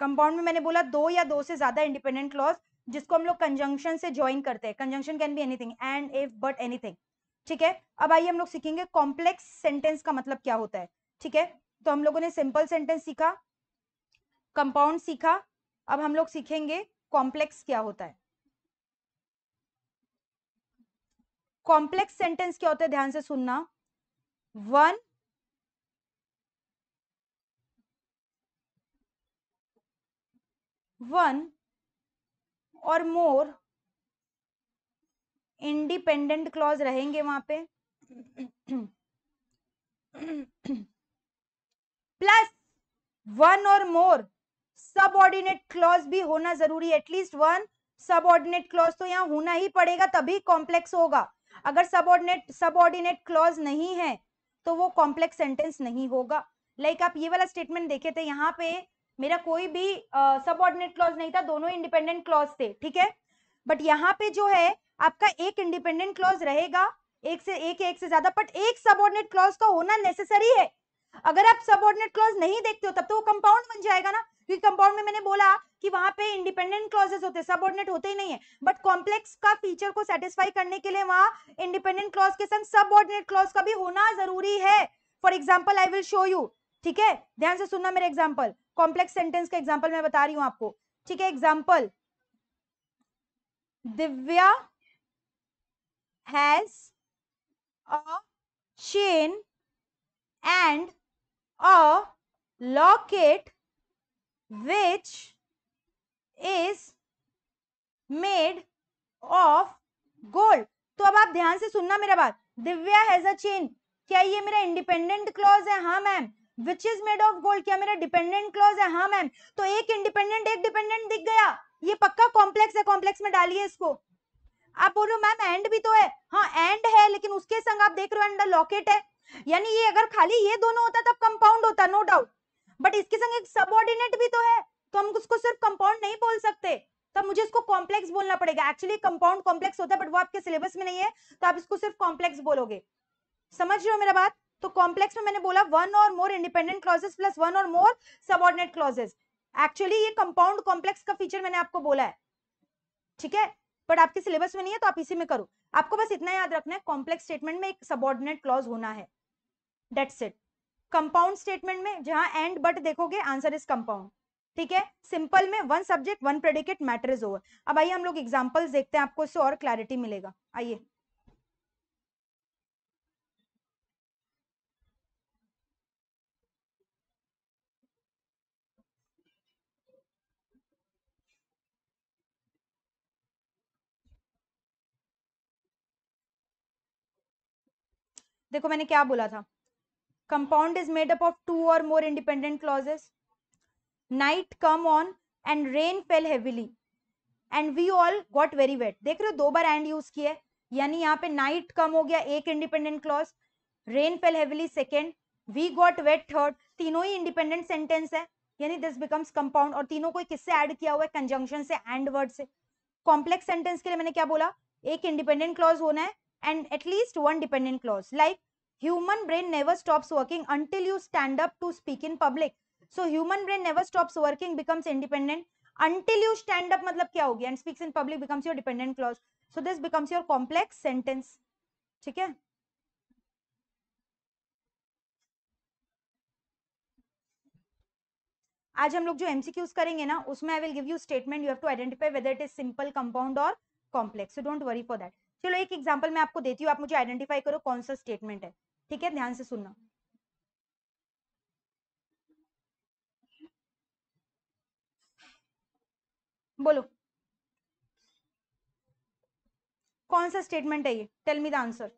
Compound में मैंने बोला दो या दो से ज्यादा इंडिपेंडेंट क्लॉज जिसको हम लोग कंजंक्शन से ज्वाइन करते हैं। Conjunction can be anything, and, if, but, anything. ठीक है, अब आइए हम लोग सीखेंगे कॉम्प्लेक्स सेंटेंस का मतलब क्या होता है। ठीक है, तो हम लोगों ने सिंपल सेंटेंस सीखा, कंपाउंड सीखा, अब हम लोग सीखेंगे कॉम्प्लेक्स क्या होता है। कॉम्प्लेक्स सेंटेंस क्या होता है, ध्यान से सुनना। One one or more independent clause रहेंगे वहां पे, plus one or more subordinate clause भी होना जरूरी है। एटलीस्ट वन सबऑर्डिनेट क्लॉज तो यहाँ होना ही पड़ेगा, तभी कॉम्प्लेक्स होगा। अगर सबऑर्डिनेट सबऑर्डिनेट क्लॉज नहीं है तो वो कॉम्प्लेक्स सेंटेंस नहीं होगा। लाइक like आप ये वाला स्टेटमेंट देखे थे, यहाँ पे मेरा कोई भी सबऑर्डिनेट uh, क्लॉज नहीं था, दोनों इंडिपेंडेंट क्लॉज थे। ठीक है, बट यहाँ पे जो है आपका एक इंडिपेंडेंट क्लॉज रहेगा, एक से एक एक से ज्यादा, बट एक सबऑर्डिनेट क्लॉज का होना नेसेसरी है। अगर आप सबऑर्डिनेट क्लॉज नहीं देखते हो तब तो वो कंपाउंड बन जाएगा ना, क्योंकि कंपाउंड में मैंने बोला कि वहां पे इंडिपेंडेंट क्लॉजेस होते हैं, सबऑर्डिनेट होते ही नहीं है। बट कॉम्प्लेक्स का फीचर को सेटिस्फाई करने के लिए वहां इंडिपेंडेंट क्लॉज के संग सबऑर्डिनेट क्लॉज का भी होना जरूरी है। For example I will show you. ठीक है, ध्यान से सुनना मेरा एग्जाम्पल, कॉम्प्लेक्स सेंटेंस का एग्जाम्पल मैं बता रही हूँ आपको। ठीक है, example, Divya has a chain and a locket which is made of gold। तो अब आप ध्यान से सुनना मेरा बात, दिव्या हैज अ चेन, क्या ये मेरा इंडिपेंडेंट क्लॉज है? हाँ ma'am. Which is made of gold, क्या मेरा डिपेंडेंट क्लॉज है? हाँ मैम। तो एक इंडिपेंडेंट एक डिपेंडेंट दिख गया, ये पक्का कॉम्प्लेक्स है, कॉम्प्लेक्स में डालिए इसको। आप बोल रहे हो मैम एंड भी तो है, हाँ एंड है, लेकिन उसके संग आप देख रहे हो एंड द लॉकेट है, यानी ये अगर खाली ये दोनों होता तब कंपाउंड होता, नो डाउट, बट इसके संग एक सबऑर्डिनेट भी तो है, तो हम उसको सिर्फ कंपाउंड नहीं बोल सकते, तब मुझे इसको कॉम्प्लेक्स बोलना पड़ेगा। एक्चुअली कंपाउंड कॉम्प्लेक्स होता है, बट वो आपके सिलेबस में नहीं है, तो आप इसको सिर्फ कॉम्प्लेक्स बोलोगे। समझ रहे हो मेरा बात? तो कॉम्प्लेक्स में मैंने बोला one or more independent clauses plus one or more subordinate clauses. Actually ये कंपाउंड कॉम्प्लेक्स का फीचर मैंने आपको बोला है, ठीक है, बट आपके सिलेबस में नहीं है, तो आप इसी में करो। आपको बस इतना याद रखना है, कॉम्प्लेक्स स्टेटमेंट में एक सबऑर्डिनेट क्लॉज होना है, दैट्स इट। कंपाउंड स्टेटमेंट में जहां एंड बट देखोगे, आंसर इज कंपाउंड। ठीक है, सिंपल में one subject one predicate, matter is over. अब आइए हम लोग एग्जांपल्स देखते हैं, आपको इससे और क्लैरिटी मिलेगा। आइए, देखो मैंने क्या बोला था, compound is made up of two or more independent clauses. Night come on and rain fell heavily and we all got very wet. देख रहे हो दो बार एंड यूज किया है, यानी यहाँ पे नाइट कम हो गया एक independent clause, rain fell heavily second, we got wet third, तीनों ही इंडिपेंडेंट सेंटेंस है, यानी दिस बिकम्स कंपाउंड। और तीनों को किससे ऐड किया हुआ है? कंजंक्शन से, एंड वर्ड से। कॉम्प्लेक्स सेंटेंस के लिए मैंने क्या बोला, एक इंडिपेंडेंट क्लॉज होना है and at least one dependent clause, like human brain never stops working until you stand up to speak in public. So human brain never stops working becomes independent until you stand up, मतलब क्या हो गया, and speaks in public becomes your dependent clause. So this becomes your complex sentence. ठीक है, आज हम लोग जो एमसीक्यूज करेंगे ना उसमें I will give you statement, you have to identify whether it is simple, compound or complex, so don't worry for that. चलो एक एग्जांपल मैं आपको देती हूँ, आप मुझे आइडेंटिफाई करो कौन सा स्टेटमेंट है, ठीक है? ध्यान से सुनना। बोलो कौन सा स्टेटमेंट है ये, tell me the answer.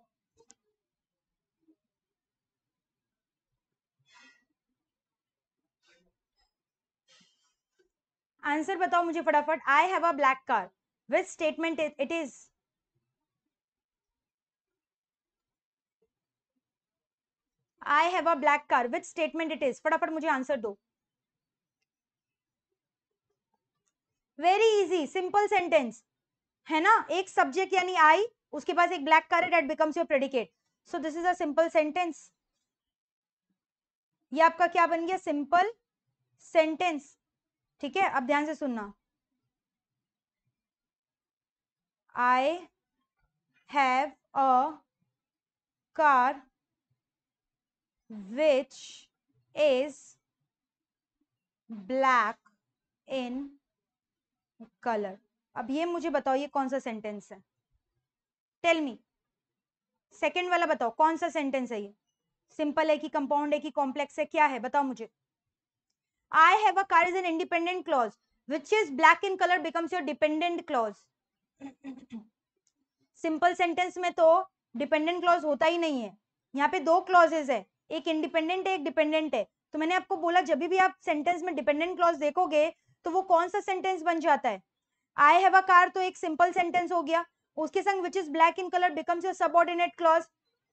Answer बताओ मुझे फटाफट। I have a black car, which statement it is? I have a black car, which statement it is? फटाफट मुझे आंसर दो। वेरी इजी, सिंपल सेंटेंस है ना, एक सब्जेक्ट यानी आई, उसके पास एक ब्लैक कार है, that becomes your predicate. So this is a simple sentence, ये आपका क्या बन गया? सिंपल सेंटेंस, ठीक है? अब ध्यान से सुनना, I have a car which is black in colour. अब ये मुझे बताओ ये कौन सा सेंटेंस है, टेल मी। सेकेंड वाला बताओ कौन सा सेंटेंस है, ये सिंपल है कि कंपाउंड है कि कॉम्प्लेक्स है, क्या है बताओ मुझे। I have a car is an independent clause, which is black in color becomes your dependent clause. Simple sentence में तो डिपेंडेंट क्लॉज होता ही नहीं है, यहाँ पे दो क्लॉजेज है, एक इंडिपेंडेंट है एक डिपेंडेंट है। तो मैंने आपको बोला जब भी आप सेंटेंस में डिपेंडेंट क्लॉज देखोगे तो वो कौन सा सेंटेंस बन जाता है। आई हैव अ कार तो एक सिंपल सेंटेंस हो गया, उसके संग which is black in colour becomes your subordinate clause.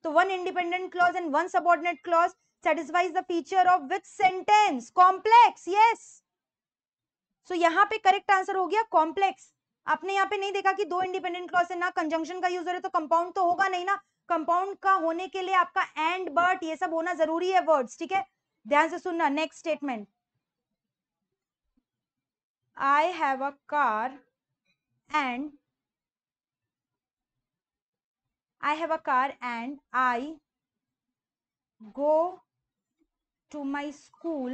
तो one independent clause and one subordinate clause satisfies the feature of which sentence? Complex, yes. So यहाँ पे correct answer हो गया complex. आपने यहाँ पे नहीं देखा कि दो independent clause है ना, conjunction का use हो रहा है तो compound तो होगा नहीं ना, compound का होने के लिए आपका and, but ये सब होना जरूरी है words, ठीक है? ध्यान से सुनना, next statement. I have a car and I have a car and I go to my school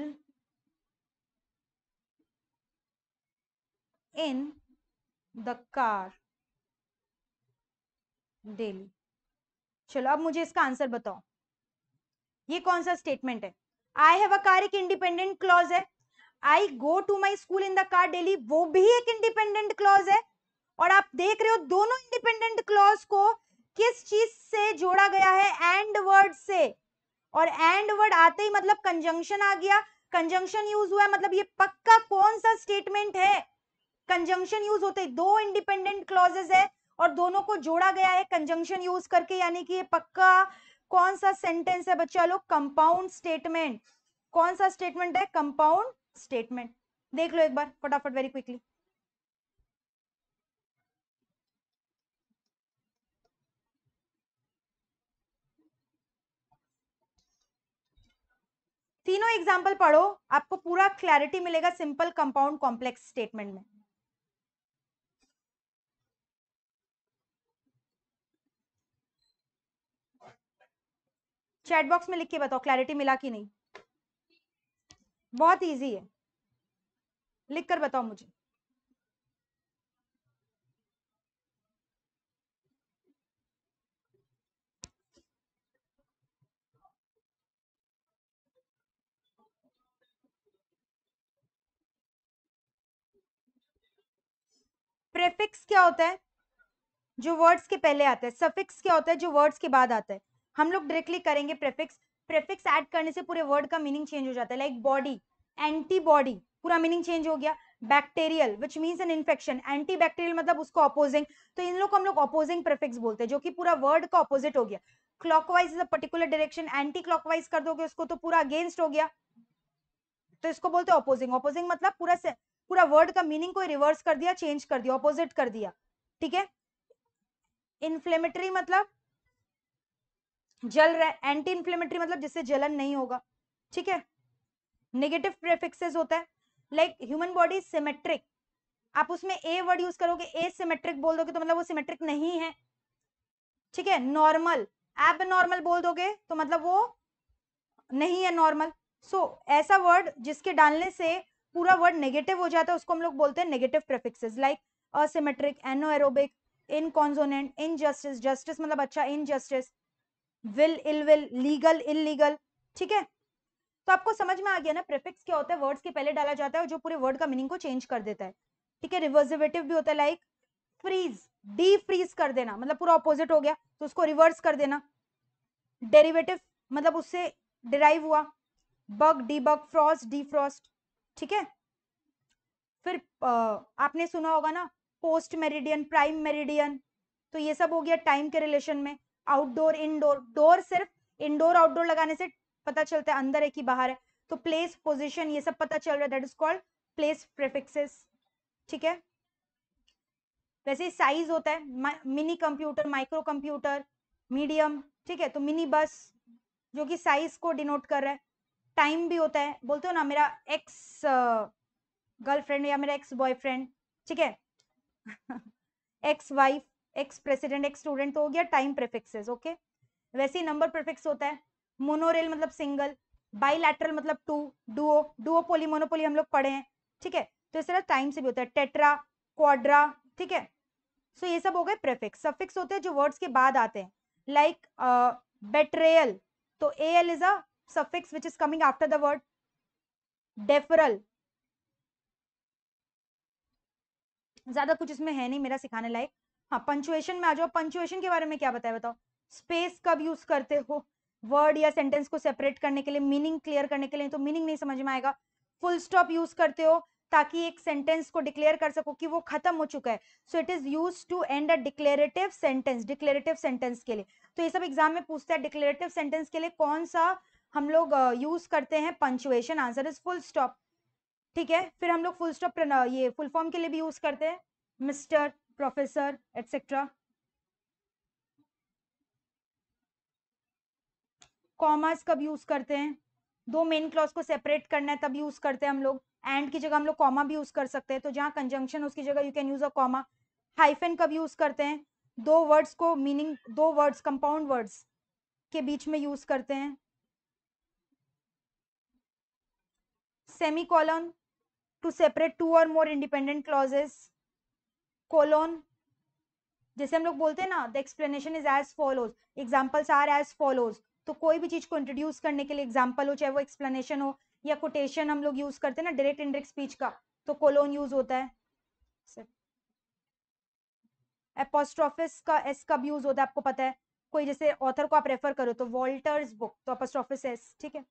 in the car daily. चलो अब मुझे इसका आंसर बताओ, ये कौन सा स्टेटमेंट है? आई हैव अ कार एक इंडिपेंडेंट क्लॉज है, I go to my school in the car daily वो भी एक इंडिपेंडेंट क्लॉज है, और आप देख रहे हो दोनों इंडिपेंडेंट क्लॉज को किस चीज से जोड़ा गया है? एंड वर्ड से। और एंड वर्ड आते ही मतलब कंजंक्शन आ गया, कंजंक्शन यूज हुआ है, मतलब ये पक्का कौन सा स्टेटमेंट है? कंजंक्शन यूज होते ही दो इंडिपेंडेंट क्लॉजेस है और दोनों को जोड़ा गया है कंजंक्शन यूज करके, यानी कि ये पक्का कौन सा सेंटेंस है बच्चा लोग? Compound statement. कौन सा स्टेटमेंट है? Compound statement. देख लो एक बार फटाफट वेरी क्विकली। तीनों एग्जाम्पल पढ़ो, आपको पूरा क्लैरिटी मिलेगा सिंपल कंपाउंड कॉम्प्लेक्स स्टेटमेंट में। चैट बॉक्स में लिख के बताओ क्लैरिटी मिला कि नहीं, बहुत इजी है, लिख कर बताओ मुझे। प्रेफिक्स क्या होता है? जो वर्ड्स के पहले आता है। सफिक्स क्या होता है? जो वर्ड्स के बाद आता है। हम लोग डायरेक्टली करेंगे प्रेफिक्स। प्रेफिक्स ऐड करने से पूरे वर्ड का मीनिंग चेंज हो जाता है, लाइक बॉडी, एंटीबॉडी, पूरा मीनिंग चेंज हो गया। Bacterial which means an infection, anti bacterial मतलब उसको अपोजिंग, तो इन लोग को हम लोग अपोजिंग प्रेफिक्स बोलते हैं, जो कि पूरा वर्ड का अपोजिट हो गया। Clockwise is a particular direction, anti clockwise कर दोगे उसको तो पूरा अगेंस्ट हो गया, तो इसको बोलते हैं अपोजिंग। अपोजिंग मतलब पूरा से पूरा वर्ड का मीनिंग को रिवर्स कर दिया, चेंज कर दिया, ऑपोजिट कर दिया, ठीक है? इन्फ्लेमेटरी मतलब जल रहा है, एंटी इन्फ्लेमेटरी मतलब जिससे जलन नहीं होगा, ठीक है? नेगेटिव प्रेफिक्सेस होता है, लाइक ह्यूमन बॉडी सिमेट्रिक, आप उसमें ए वर्ड यूज करोगे, ए सिमेट्रिक बोल दोगे तो मतलब वो सिमेट्रिक नहीं है, ठीक है? नॉर्मल, एब नॉर्मल बोल दोगे तो मतलब वो नहीं है नॉर्मल। सो so, ऐसा वर्ड जिसके डालने से पूरा वर्ड नेगेटिव हो जाता है उसको हम लोग बोलते हैं negative prefixes, like asymmetric, anaerobic, inconsonant, injustice, justice मतलब अच्छा, injustice, will, ill will, legal, illegal, ठीक है। तो आपको समझ में आ गया ना प्रेफिक्स क्या होता है, वर्ड्स के पहले डाला जाता है और जो पूरे वर्ड का मीनिंग को चेंज कर देता है, ठीक है। रिवर्सिवेटिव भी होता है, लाइक फ्रीज, डी फ्रीज कर देना मतलब पूरा ऑपोजिट हो गया तो उसको रिवर्स कर देना। डेरिवेटिव मतलब उससे डिराइव हुआ, बग, डीबग, फ्रॉस्ट, डीफ्रॉस्ट, ठीक है। फिर आपने सुना होगा ना पोस्ट मेरिडियन, प्राइम मेरिडियन, तो ये सब हो गया टाइम के रिलेशन में। आउटडोर, इनडोर, डोर सिर्फ इनडोर आउटडोर लगाने से पता चलता है अंदर है कि बाहर है, तो प्लेस, पोजीशन, ये सब पता चल रहा है, that is called place prefixes, ठीक है। वैसे साइज होता है, mini computer, micro computer, medium, ठीक है, तो मिनी बस जो कि साइज को डिनोट कर रहा है। टाइम भी होता है, बोलते हो ना मेरा एक्स गर्लफ्रेंड या मेरा एक्स बॉयफ्रेंड, ठीक है, ex wife, ex president, ex student, तो हो गया टाइम प्रेफिक्सेस, ओके। वैसे ही नंबर प्रेफिक्स होता है, मोनोरेल मतलब सिंगल, बाइलैटरल मतलब टू, डुओ, डुओपोली, मोनोपोली हम लोग पढ़े हैं, ठीक है, तो इस तरह टाइम से भी होता है, टेट्रा, क्वाड्रा, ठीक है। सो ये सब हो गए प्रेफिक्स। सफिक्स होते हैं जो वर्ड्स के बाद आते हैं, लाइक बेट्रेयल, तो L is a suffix which is coming after the word. Deferral, ज्यादा कुछ इसमें है नहीं मेरा सिखाने लायक। हाँ, पंचुएशन में आ जाओ, पंचुएशन के बारे में क्या बताया बताओ। स्पेस कब यूज करते हो वर्ड या सेंटेंस को सेपरेट करने के लिए, मीनिंग क्लियर करने के लिए, तो मीनिंग नहीं समझ में आएगा। फुल स्टॉप यूज करते हो ताकि एक सेंटेंस को डिक्लेयर कर सको कि वो खत्म हो चुका है, so it is use to end a declarative sentence, declarative sentence के लिए, तो ये सब एग्जाम में पूछता है। डिक्लेरेटिव सेंटेंस के लिए कौन सा हम लोग यूज करते हैं, punctuation, answer is full stop, ठीक है। फिर हम लोग फुल स्टॉप ये फुल फॉर्म के लिए भी यूज करते हैं, मिस्टर, प्रोफेसर, एटसेट्रा। कॉमास कब यूज करते हैं, दो मेन क्लॉज को सेपरेट करना है तब यूज करते हैं हम लोग। एंड की जगह हम लोग कॉमा भी यूज कर सकते हैं, तो जहाँ कंजंक्शन उसकी जगह you can use a comma. Hyphen कब यूज करते हैं, दो वर्ड्स को मीनिंग, दो वर्ड्स कंपाउंड वर्ड्स के बीच में यूज करते हैं। Semicolon to separate to or more independent clauses. Colon जैसे हम लोग बोलते हैं ना, the explanation is as follows, examples are as follows, तो कोई भी चीज को इंट्रोड्यूस करने के लिए एग्जाम्पल हो, चाहे वो एक्सप्लेनेशन हो या कोटेशन, हम लोग यूज करते हैं ना डायरेक्ट इनडायरेक्ट स्पीच का, तो कोलोन यूज होता है। एपोस्ट्रोफिस का एस कब यूज होता है, आपको पता है, कोई जैसे ऑथर को आप रेफर करो तो वॉल्टर्स बुक, तो एपोस्ट्रोफिस एस, ठीक है।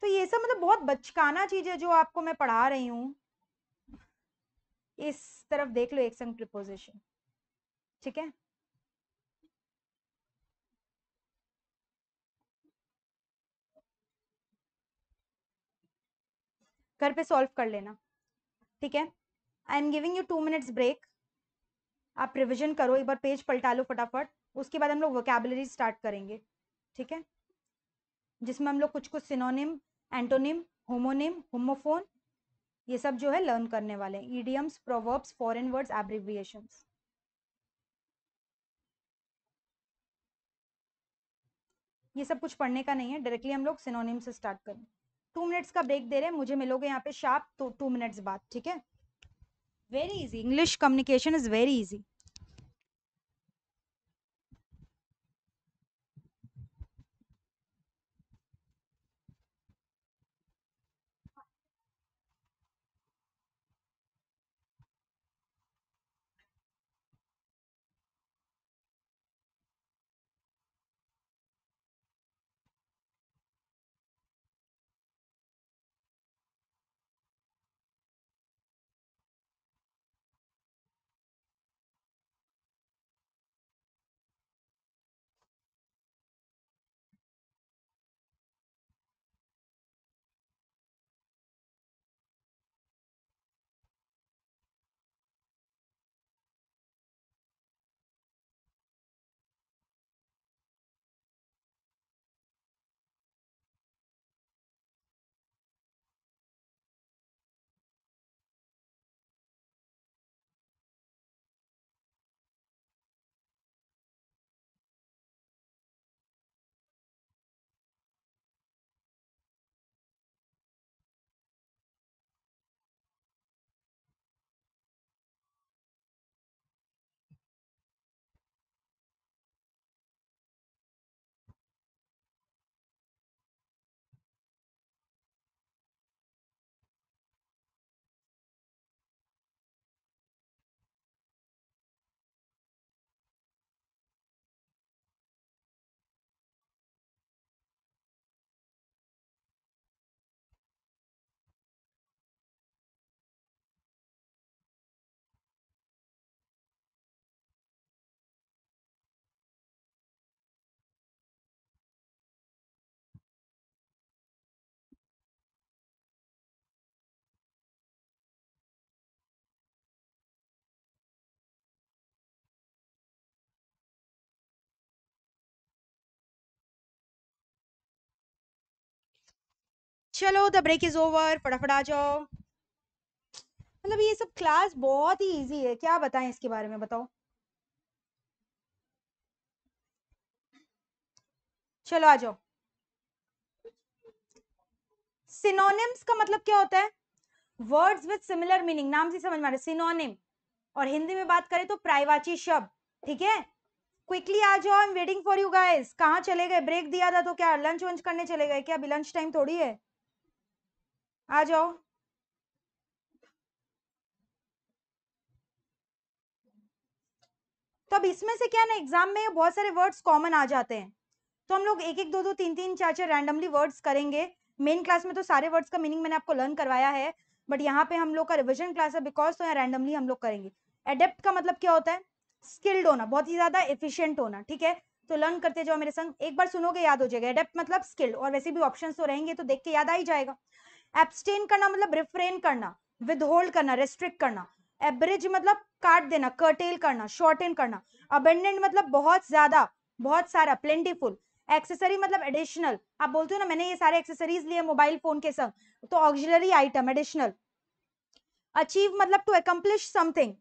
तो ये सब मतलब बहुत बचकाना चीज है जो आपको मैं पढ़ा रही हूँ। इस तरफ देख लो, एक संग प्रीपोजिशन, ठीक है। घर पे सॉल्व कर लेना, ठीक है। I am giving you two minutes break, आप रिविजन करो, एक बार पेज पलटा लो फटाफट, उसके बाद हम लोग वोकैबुलरी स्टार्ट करेंगे, ठीक है, जिसमें हम लोग कुछ कुछ सिनोनिम, एंटोनिम, होमोनिम, होमोफोन, ये सब जो है लर्न करने वाले हैं, idioms, proverbs, foreign words, abbreviations. ये सब कुछ पढ़ने का नहीं है, डायरेक्टली हम लोग सिनोनिम से स्टार्ट करें। टू मिनट्स का ब्रेक दे रहे हैं, मुझे मिलोगे यहाँ पे शार्प तो टू मिनट्स बाद, ठीक है। Very easy, English communication is very easy. चलो द ब्रेक इज ओवर, फटाफट आ जाओ। मतलब ये सब क्लास बहुत ही इजी है, क्या बताएं इसके बारे में, बताओ। चलो आ जाओ। सिनोनिम्स का मतलब क्या होता है? वर्ड्स विद सिमिलर मीनिंग, नाम से समझ में आ रहा है सिनोनिम। और हिंदी में बात करें तो पर्यायवाची शब्द, ठीक है। क्विकली आ जाओ, I am waiting for you guys. कहाँ चले गए? ब्रेक दिया था तो क्या लंच वंच करने चले गए क्या? अभी लंच टाइम थोड़ी है, आ जाओ। तो अब इसमें से क्या ना, एग्जाम में बहुत सारे वर्ड्स कॉमन आ जाते हैं, तो हम लोग एक एक दो दो तीन तीन चार चार रैंडमली वर्ड्स करेंगे। मेन क्लास में तो सारे वर्ड्स का मीनिंग मैंने आपको लर्न करवाया है, बट यहाँ पे हम लोग का रिविजन क्लास है बिकॉज, तो यहाँ रैंडमली हम लोग करेंगे। एडेप्ट का मतलब क्या होता है? स्किल्ड होना, बहुत ही ज्यादा एफिशिएंट होना, ठीक है। तो लर्न करते जाओ मेरे संग, एक बार सुनोगे याद हो जाएगा। एडेप्ट मतलब स्किल्ड, और वैसे भी ऑप्शंस तो रहेंगे तो देख के याद आ ही जाएगा। एब्सटेन करना मतलब रिफ्रेन करना, विदहोल्ड करना, रेस्ट्रिक्ट करना। एब्रिज मतलब काट देना, कर्टेल करना, शॉर्टेन करना। अबेंडेंट मतलब बहुत ज्यादा, बहुत सारा, प्लेंटीफुल। एक्सेसरी मतलब एडिशनल, आप बोलते हो ना मैंने ये सारे एक्सेसरीज लिए मोबाइल फोन के संग, तो ऑक्सिलरी आइटम एडिशनल। अचीव मतलब टू अकम्प्लिश समथिंग।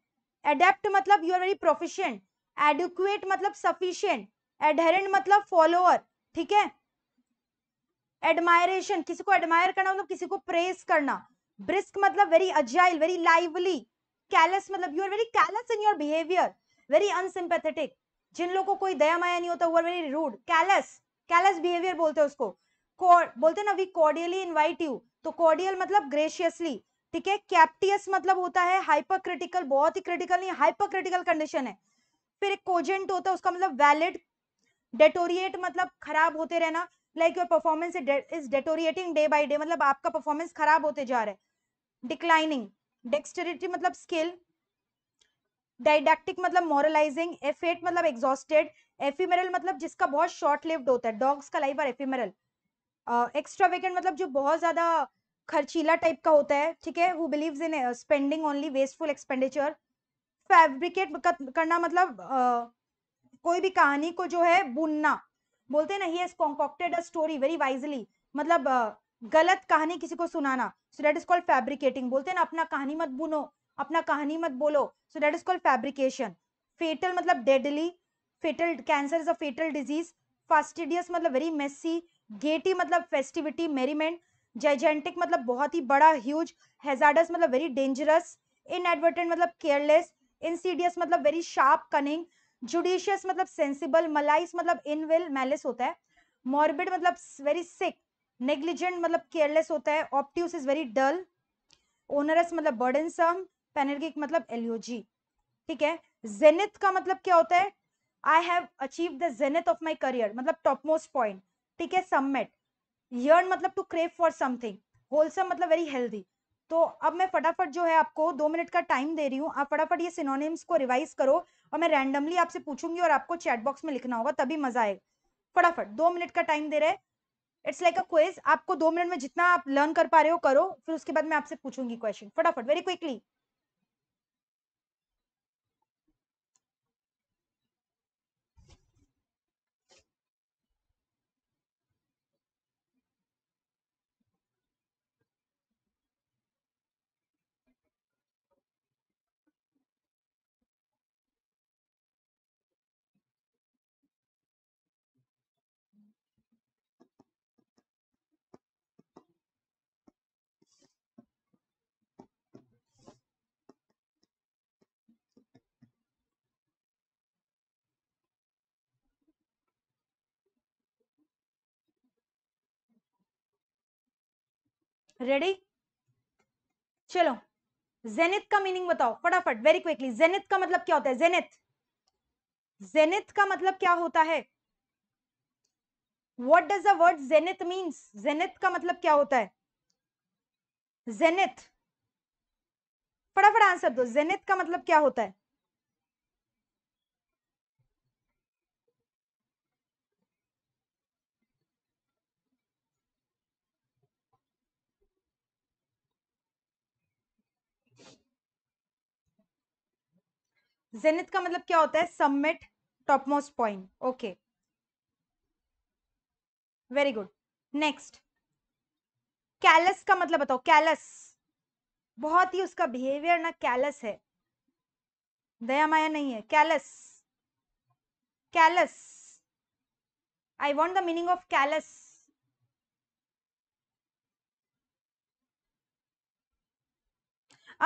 एडेप्ट मतलब you are very proficient. Adequate मतलब सफिशिएंट। एडहेरेंट मतलब फॉलोअर, ठीक है। एडमायरेशन, किसी को एडमायर करना मतलब किसी को प्रेज करना। ब्रिस्क मतलब very agile, very lively. Callous मतलब you are very callous in your behaviour, very unsympathetic. जिन लोगों को कोई दया माया नहीं होता वो very rude, callous, callous behaviour बोलते हैं उसको। बोलते हैं ना वी कॉर्डियली इनवाइट यू, तो कॉर्डियल मतलब ग्रेशियसली, ठीक है। कैप्टियस मतलब होता है हाइपरक्रिटिकल, बहुत ही क्रिटिकल नहीं, हाइपरक्रिटिकल कंडीशन है। फिर एक कोजेंट होता है, उसका मतलब वैलिड। डेटोरिएट मतलब खराब होते रहना, like your performance is deteriorating day by day, मतलब आपका परफॉर्मेंस खराब होते जा रहा है। डिक्लाइनिंग। डेक्सटरिटी मतलब स्किल। डाइडक्टिक मतलब मॉरलाइजिंग। एफेट मतलब एग्जॉस्टेड। एफिमेरल मतलब जिसका बहुत शॉर्ट लिव्ड होता है, डॉग्स का लाइफ आर एफिमेरल। एक्स्ट्रावेगेंट मतलब जो बहुत ज्यादा खर्चीला टाइप का होता है, ठीक है। Who believes in spending only wasteful expenditure. Fabricate करना मतलब uh, कोई भी कहानी को जो है बुनना, बोलते हैं ना he has concocted a story very wisely, मतलब uh, गलत कहानी किसी को सुनाना, so that is called fabricating. बोलते हैं ना अपना कहानी मत बुनो, अपना कहानी मत बोलो, so that is called fabrication. Fatal मतलब deadly, fatal cancer is a fatal disease. Fastidious मतलब वेरी मेसी। गेटी मतलब फेस्टिविटी, मेरीमेंट। जाइजेंटिक मतलब बहुत ही बड़ा, ह्यूज। हैजार्डस मतलब वेरी डेंजरस। इनएडवर्टेंट मतलब केयरलेस। इंसीडियस मतलब वेरी शार्प, कनिंग। जुडिशियस मतलब सेंसिबल। मलाइस मतलब इनविल, मैलिस होता है। मॉर्बिड मतलब वेरी सिक। नेग्लिजेंट मतलब केयरलेस होता है। Obtuse is very dull. Onerous मतलब बर्डनसम। पेनर्गिक मतलब एलओजी, ठीक है। जेनिथ का मतलब क्या होता है? I have achieve the zenith of my career, मतलब टॉप मोस्ट पॉइंट, ठीक है। सबमिट। Yearn मतलब to crave for something. Wholesome मतलब वेरी हेल्दी। तो अब मैं फटाफट जो है आपको दो मिनट का टाइम दे रही हूँ, आप फटाफट ये सिनोनिम्स को रिवाइज करो, और मैं रैंडमली आपसे पूछूंगी और आपको चैट बॉक्स में लिखना होगा, तभी मजा आएगा। फटाफट दो मिनट का टाइम दे रहे हैं, इट्स लाइक अ क्विज। आपको दो मिनट में जितना आप लर्न कर पा रहे हो करो, फिर उसके बाद मैं आपसे पूछूंगी क्वेश्चन। फटाफट वेरी क्विकली। रेडी? चलो जेनिथ का मीनिंग बताओ फटाफट वेरी क्विकली। जेनिथ का मतलब क्या होता है? जेनिथ, जेनिथ का मतलब क्या होता है? What does the word zenith means? Zenith का मतलब क्या होता है? जेनिथ, फटाफट आंसर दो। जेनिथ का मतलब क्या होता है? जेनिथ का मतलब क्या होता है? Summit, top most point. Okay, very good. Next callous का मतलब बताओ। कैलस, बहुत ही उसका बिहेवियर ना कैलस है, दया माया नहीं है। Callous, callous, I want the meaning of callous.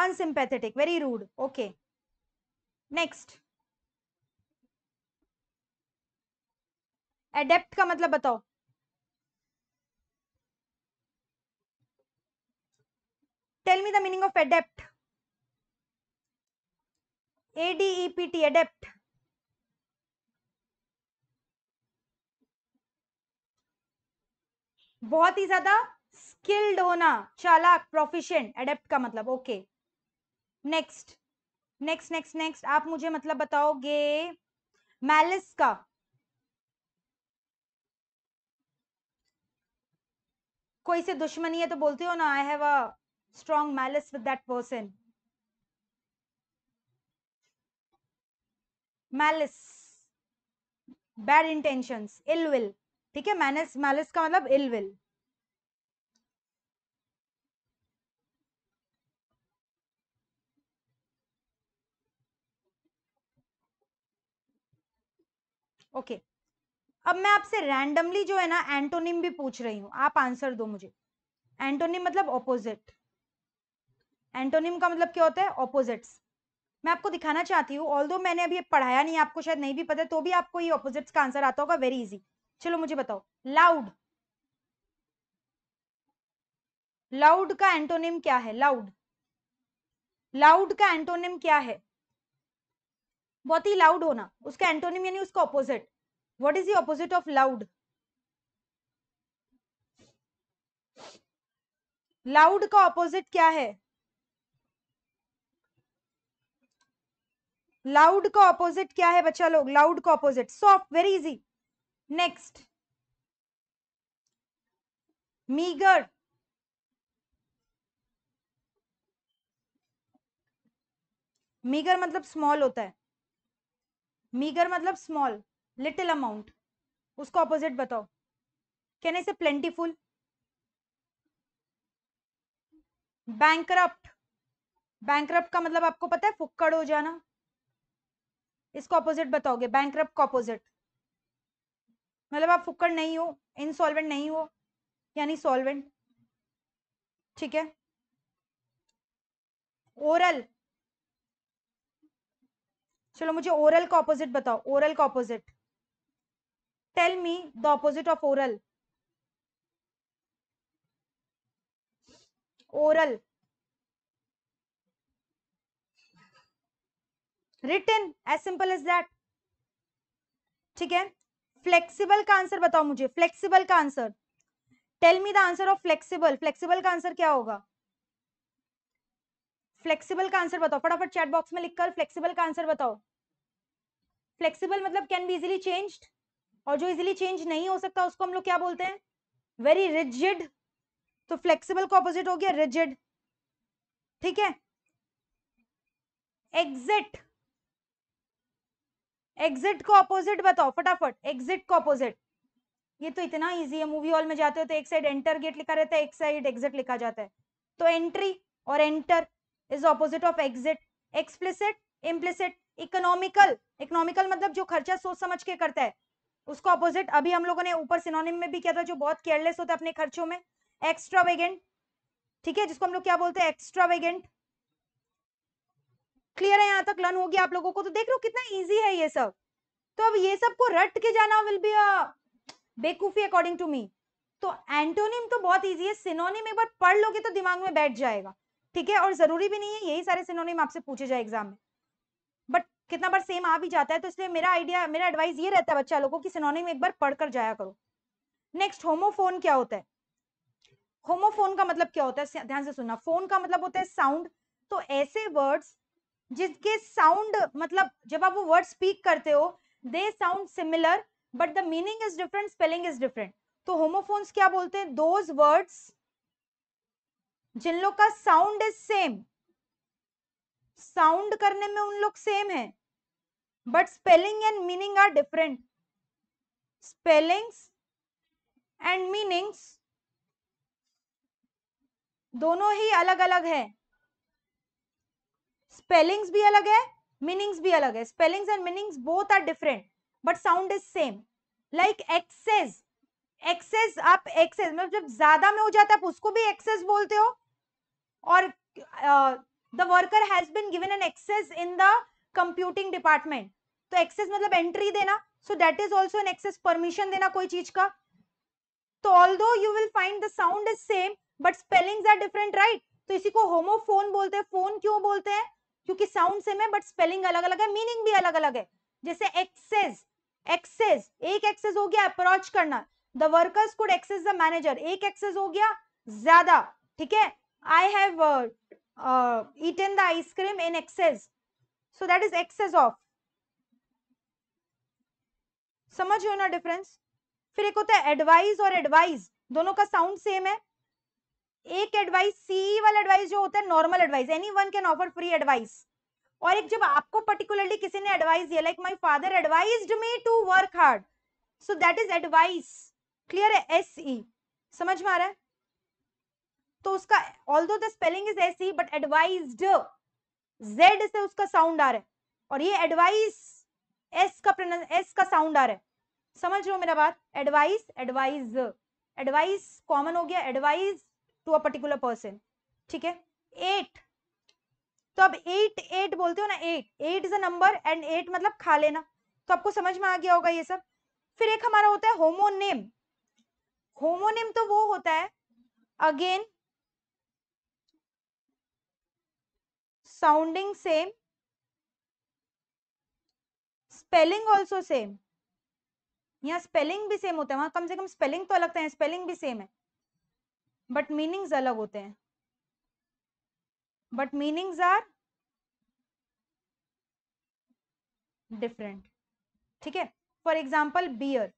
Unsympathetic, very rude, okay. Next, adept का मतलब बताओ। Tell me the meaning of adept. A D E P T, adept. बहुत ही ज्यादा स्किल्ड होना, चालाक, प्रोफिशिएंट, एडेप्ट का मतलब, okay okay. Next next next next आप मुझे मतलब बताओगे मैलिस का। कोई से दुश्मनी है तो बोलते हो ना, I have a strong malice with that person. Malice, bad intentions, ill will, ठीक है। मैलिस मैलिस का मतलब इल विल। Okay okay. अब मैं आपसे रैंडमली जो है ना एंटोनिम भी पूछ रही हूं, आप आंसर दो मुझे। एंटोनिम मतलब ऑपोजिट। एंटोनिम का मतलब क्या होता है? ऑपोजिट्स। मैं आपको दिखाना चाहती हूँ, ऑल्दो मैंने अभी पढ़ाया नहीं, आपको शायद नहीं भी पता, तो भी आपको ये ऑपोजिट्स का आंसर आता होगा, वेरी इजी। चलो मुझे बताओ, लाउड। लाउड का एंटोनिम क्या है? लाउड लाउड का एंटोनिम क्या है? बहुत ही लाउड होना, उसका एंटोनिम यानी उसका opposite. What is the opposite of loud? Loud का ऑपोजिट क्या है? लाउड का ऑपोजिट क्या है बच्चा लोग? लाउड का opposite soft, very easy. Next, meagre. Meagre मतलब स्मॉल होता है। मीगर मतलब स्मॉल, लिटिल अमाउंट। उसका ऑपोजिट बताओ। Can I say plentiful? Bankrupt. Bankrupt का मतलब आपको पता है, फुक्कड़ हो जाना। इसका ऑपोजिट बताओगे, बैंकरप्ट का ऑपोजिट मतलब आप फुक्कड़ नहीं हो, इनसॉल्वेंट नहीं हो, यानी सॉल्वेंट, ठीक है। ओरल, चलो मुझे ओरल का ऑपोजिट बताओ। ओरल का opposite, tell me the opposite of oral. Oral, written, as simple as that, ठीक है। फ्लेक्सिबल का आंसर बताओ मुझे। फ्लेक्सिबल का answer, tell me the answer of flexible. Flexible का आंसर क्या होगा? फ्लेक्सिबल का आंसर बताओ फटाफट, चैट बॉक्स में लिखकर फ्लेक्सिबल का आंसर बताओ। फ्लेक्सिबल मतलब कैन बी इजीली चेंज्ड, और जो इजीली चेंज नहीं हो सकता उसको हम लोग क्या बोलते हैं? Very rigid. तो फ्लेक्सिबल का ऑपोजिट हो गया रिजिड, ठीक है। एग्जिट, एग्जिट को ऑपोजिट बताओ फटाफट। एग्जिट को ऑपोजिट, ये तो इतना इजी है। मूवी हॉल में जाते हो तो एक साइड एंटर गेट लिखा रहता है, एक साइड एग्जिट लिखा जाता है। तो एंट्री और enter is opposite of exit. Explicit, implicit. Economical, economical मतलब जो खर्चा सोच समझ के करता है, उसका ऑपोजिट अभी हम लोगों ने ऊपर सिनोनिम में भी किया था, जो बहुत केयरलेस होता है अपने खर्चों में। एक्स्ट्रावेगेंट, ठीक है, जिसको हम लोग क्या बोलते हैं? एक्स्ट्रावेगेंट। क्लियर है यहाँ तक? लर्न हो गया आप लोगों को? तो देख लो कितना ईजी है ये सब। तो अब ये सबको रट के जाना विल बी अ बेवकूफी अकॉर्डिंग टू मी। तो एंटोनिम तो बहुत ईजी है, सिनोनिम एक बार पढ़ लोगे तो दिमाग में बैठ जाएगा, ठीक है। और जरूरी भी नहीं है यही सारे सिनोनिम आपसे पूछे जाए एग्जाम में, बट कितना बार सेम आ भी जाता है, तो इसलिए मेरा आइडिया, मेरा एडवाइस ये रहता है बच्चा लोगों की सिनोनिम एक बार पढ़कर जाया करो। नेक्स्ट, होमोफोन क्या होता है? होमोफोन का मतलब क्या होता है? ध्यान से सुनना। फोन का मतलब होता है साउंड। तो ऐसे वर्ड्स जिसके साउंड मतलब जब आप वो वर्ड स्पीक करते हो, they sound similar but the meaning is different, spelling is different. तो होमोफोन्स क्या बोलते हैं? दोज वर्ड्स जिन लोग का साउंड इज सेम, साउंड करने में उन लोग सेम है but spelling and meaning are different. Spellings and meanings दोनों ही अलग अलग है, स्पेलिंग्स भी अलग है, मीनिंग्स भी अलग है. Spellings and meanings both are different but sound is same. Like access, access आप एक्सेस मतलब जब ज्यादा में हो जाता है आप उसको भी एक्सेस बोलते हो. और the worker has been given an access in the computing department, तो एक्सेस मतलब एंट्री देना, so that is also an access, permission देना कोई चीज का. तो although you will find the sound is same but spellings are different, right. तो इसी को होमोफोन बोलते हैं. फोन क्यों बोलते हैं? क्योंकि साउंड सेम है बट स्पेलिंग अलग अलग है, मीनिंग भी अलग अलग है. जैसे एक्सेस, एक्सेस एक एक्सेस हो गया अप्रोच करना, the workers could access the manager, एक एक्सेस हो गया ज्यादा, ठीक है. I have eaten the ice cream in excess, so that is excess of. समझ रहे हो ना डिफरेंस. फिर एक होता है एडवाइस और एडवाइस, दोनों का साउंड सेम है. एक एडवाइस सी वाला एडवाइस जो होता है normal advice, any one can offer free advice. और एक जब आपको पर्टिकुलरली किसी ने एडवाइस दिया, like my father advised me to work hard, so that is advice. Clear है? एस ई समझ में आ रहा है. तो उसका although the spelling is S E but advised Z से उसका साउंड आ रहा है, और ये एडवाइस एस का एस का साउंड आ रहा है. समझ रहे हो मेरा बात? एडवाइस, एडवाइज, एडवाइस कॉमन हो गया, advise to a particular person, ठीक है. एट, तो अब एट एट बोलते हो ना, eight eight is a number and ate मतलब खा लेना, तो आपको समझ में आ गया होगा ये सब. फिर एक हमारा होता है होमोनिम. होमोनिम तो वो होता है again sounding same, spelling also same. यहाँ स्पेलिंग भी सेम होता है, वहां कम से कम स्पेलिंग तो अलग है, स्पेलिंग भी सेम है बट मीनिंग्स अलग होते हैं. बट मीनिंग्स आर डिफरेंट, ठीक है. For example bear,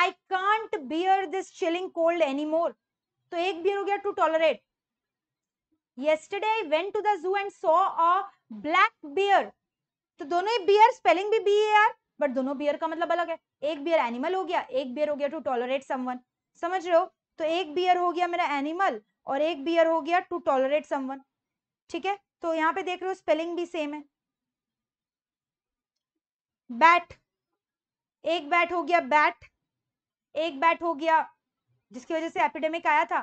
I can't bear this chilling cold any more, तो एक बियर हो गया to tolerate. Yesterday I went to the zoo and saw a black bear, तो दोनों ही बियर, स्पेलिंग भी बी ए आर बट दोनों bear का मतलब अलग है. एक बियर एनिमल हो गया, एक बियर हो गया टू टॉलरेट समवन. समझ रहे हो? तो एक बियर हो गया मेरा एनिमल और एक बियर हो गया टू टॉलरेट समवन, ठीक है. तो यहाँ पे देख रहे हो स्पेलिंग भी सेम है. बैट, एक बैट हो गया बैट, एक बैट हो गया जिसकी वजह से एपिडेमिक आया था,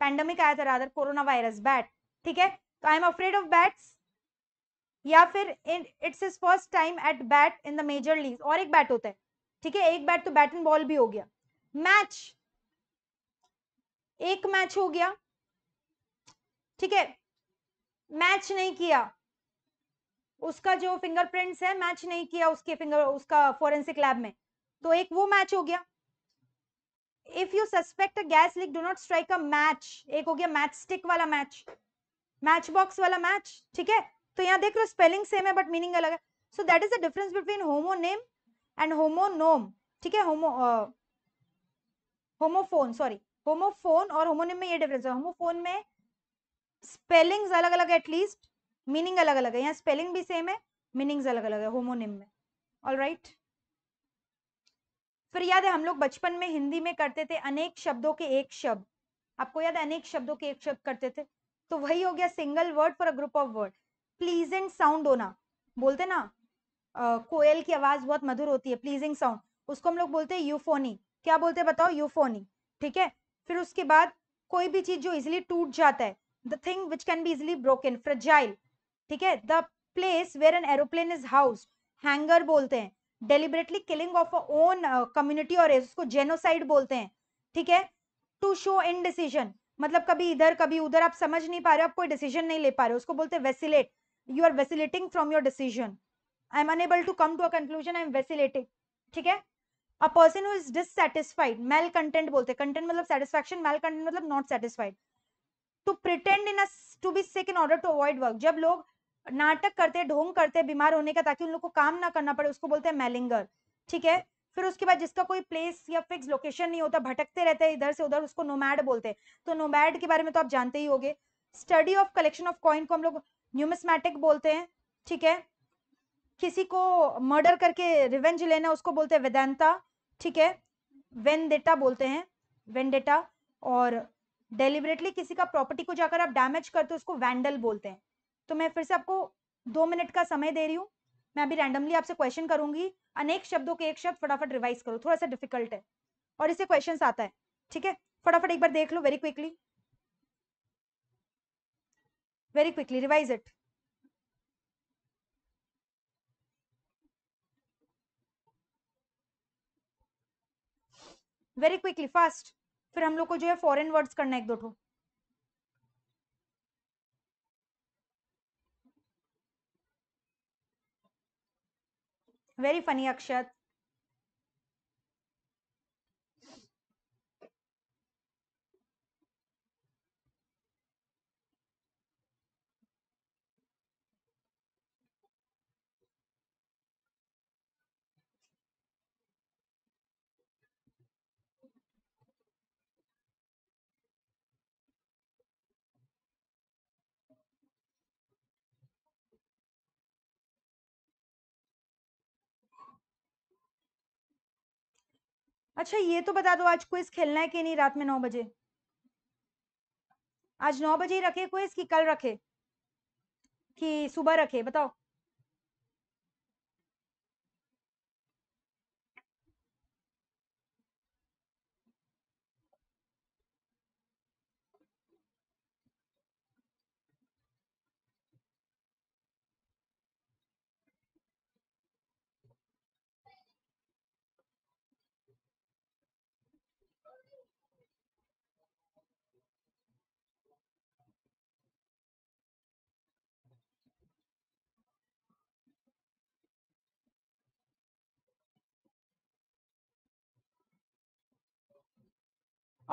पैंडेमिक आया था रादर, कोरोना वायरस, बैट, ठीक है. तो I am afraid of bats, या फिर it's his first time at bat in the major league, और एक बैट होता है, ठीक है. एक बैट तो बैट एंड बॉल भी हो गया. मैच, एक मैच हो गया, ठीक है. मैच नहीं किया, उसका जो फिंगरप्रिंट्स है मैच नहीं किया उसके फिंगर उसका फोरेंसिक लैब में, तो एक वो मैच हो गया. If you suspect a gas leak do not strike a match, एक हो गया मैच स्टिक वाला मैच, मैच बॉक्स वाला मैच, ठीक है. तो यहाँ देख लो स्पेलिंग सेम है बट मीनिंग अलग है. So that is the difference between homonym and homonym, ठीक है. होमो होमोफोन सॉरी होमोफोन और होमोनिम में ये डिफरेंस है. होमोफोन में स्पेलिंग्स अलग अलग है, एटलीस्ट मीनिंग अलग अलग है. यहाँ स्पेलिंग भी सेम है, मीनिंग्स अलग अलग है होमोनिम में. ऑलराइट. फिर याद है हम लोग बचपन में हिंदी में करते थे अनेक शब्दों के एक शब्द, आपको याद है अनेक शब्दों के एक शब्द करते थे, तो वही हो गया single word for a group of word. Pleasant sound होना बोलते ना, आ, कोयल की आवाज बहुत मधुर होती है, प्लीजिंग साउंड, उसको हम लोग बोलते हैं यूफोनी. क्या बोलते हैं बताओ? यूफोनी, ठीक है. फिर उसके बाद कोई भी चीज जो इजिली टूट जाता है, the thing which can be easily broken, fragile, ठीक है. The place where an aeroplane is housed, hangar बोलते हैं. Deliberately killing of a own community और उसको जेनोसाइड बोलते हैं, ठीक है. टू शो इंडिसिजन, मतलब कभी इधर कभी उधर, आप समझ नहीं पा रहे हो, आप कोई डिसीजन नहीं ले पा रहे हो, उसको बोलते हैं वेसिलेट. You are vacillating from your decision. I am unable to come to a conclusion. I am vacillating. ठीक है. A person who is dissatisfied, malcontent बोलते हैं. Content मतलब satisfaction, malcontent मतलब not satisfied. To pretend in a to be sick in order to avoid work. जब लोग नाटक करते हैं, ढोंग करते हैं बीमार होने का ताकि उन लोग को काम ना करना पड़े, उसको बोलते हैं मैलिंगर, ठीक है. फिर उसके बाद जिसका कोई प्लेस या फिक्स लोकेशन नहीं होता, भटकते रहते हैं इधर से उधर, उसको नोमैड बोलते हैं. तो नोमैड के बारे में तो आप जानते ही होंगे. Study of collection of coin को हम लोग न्यूमिस्मैटिक बोलते हैं, ठीक है. किसी को मर्डर करके रिवेंज लेना, उसको बोलते हैं वेदांता, ठीक है. वेंडेटा बोलते हैं, वेंडेटा. और डेलिबरेटली किसी का प्रॉपर्टी को जाकर आप डैमेज करते हो, उसको वैंडल बोलते हैं। तो मैं फिर से आपको दो मिनट का समय दे रही हूँ। मैं अभी रैंडमली आपसे क्वेश्चन करूंगी, अनेक शब्दों के एक शब्द, फटाफट रिवाइज करो, थोड़ा सा डिफिकल्ट है और इससे क्वेश्चन आता है, ठीक है। फटाफट एक बार देख लो, very quickly very quickly revise it. Very quickly fast, फिर हम लोग को जो है फॉरेन वर्ड्स करना है एक दो ठो। वेरी फनी अक्षत, अच्छा ये तो बता दो आज क्विज खेलना है कि नहीं? रात में नौ बजे आज नौ बजे ही रखे क्विज कि कल रखे कि सुबह रखे, बताओ।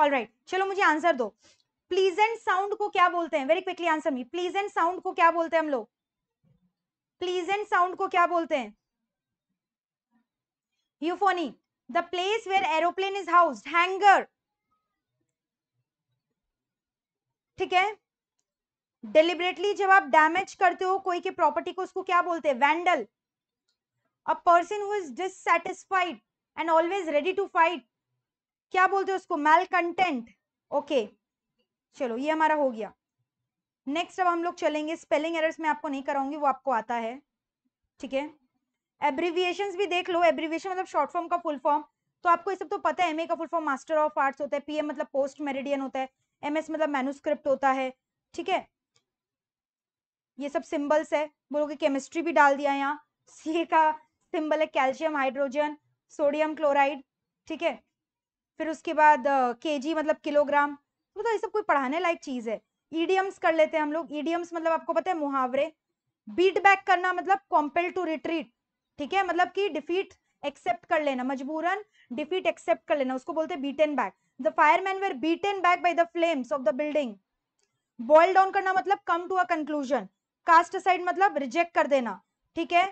All right right. चलो मुझे आंसर दो, प्लीजेंट साउंड को क्या बोलते हैं? Very quickly answer me, pleasant sound को क्या बोलते हैं हम लोग? प्लीजेंट साउंड को क्या बोलते हैं? Euphony. The place where aeroplane is housed, hangar, ठीक है। डिलिबरेटली जब आप डैमेज करते हो कोई के प्रॉपर्टी को, उसको क्या बोलते हैं? Vandal. A person who is dissatisfied and always ready to fight, क्या बोलते हैं उसको? मैलकंटेंट। ओके चलो ये हमारा हो गया। नेक्स्ट अब हम लोग चलेंगे, स्पेलिंग एरर्स मैं आपको नहीं कराऊंगी, वो आपको आता है, ठीक है। एब्रीविएशंस भी देख लो, एब्रीविएशन मतलब शॉर्ट फॉर्म का फुल फॉर्म, तो आपको ये सब तो पता है। एमए का full form master of arts होता है, पीएम मतलब पोस्ट मेरिडियन होता है, एमएस मतलब मैनुस्क्रिप्ट होता है, ठीक है। ये सब सिंबल्स है, बोलोगे केमिस्ट्री भी डाल दिया यहाँ। सीए का सिंबल है कैल्शियम हाइड्रोजन सोडियम क्लोराइड, ठीक है। फिर उसके बाद केजी मतलब किलोग्राम, तो ये सब कोई पढ़ाने लायक चीज है। ईडियम्स कर लेते हैं हम लोग। ईडियम्स मतलब आपको पता है मुहावरे। बीट बैक करना मतलब कॉम्पेल टू रिट्रीट, ठीक है, मतलब कि डिफीट एक्सेप्ट कर लेना, मजबूरन डिफीट एक्सेप्ट कर लेना, उसको बोलते हैं beaten back. The fireman were beaten back by the flames of the building. Boil down करना मतलब come to a conclusion. Cast aside मतलब रिजेक्ट कर देना, ठीक है।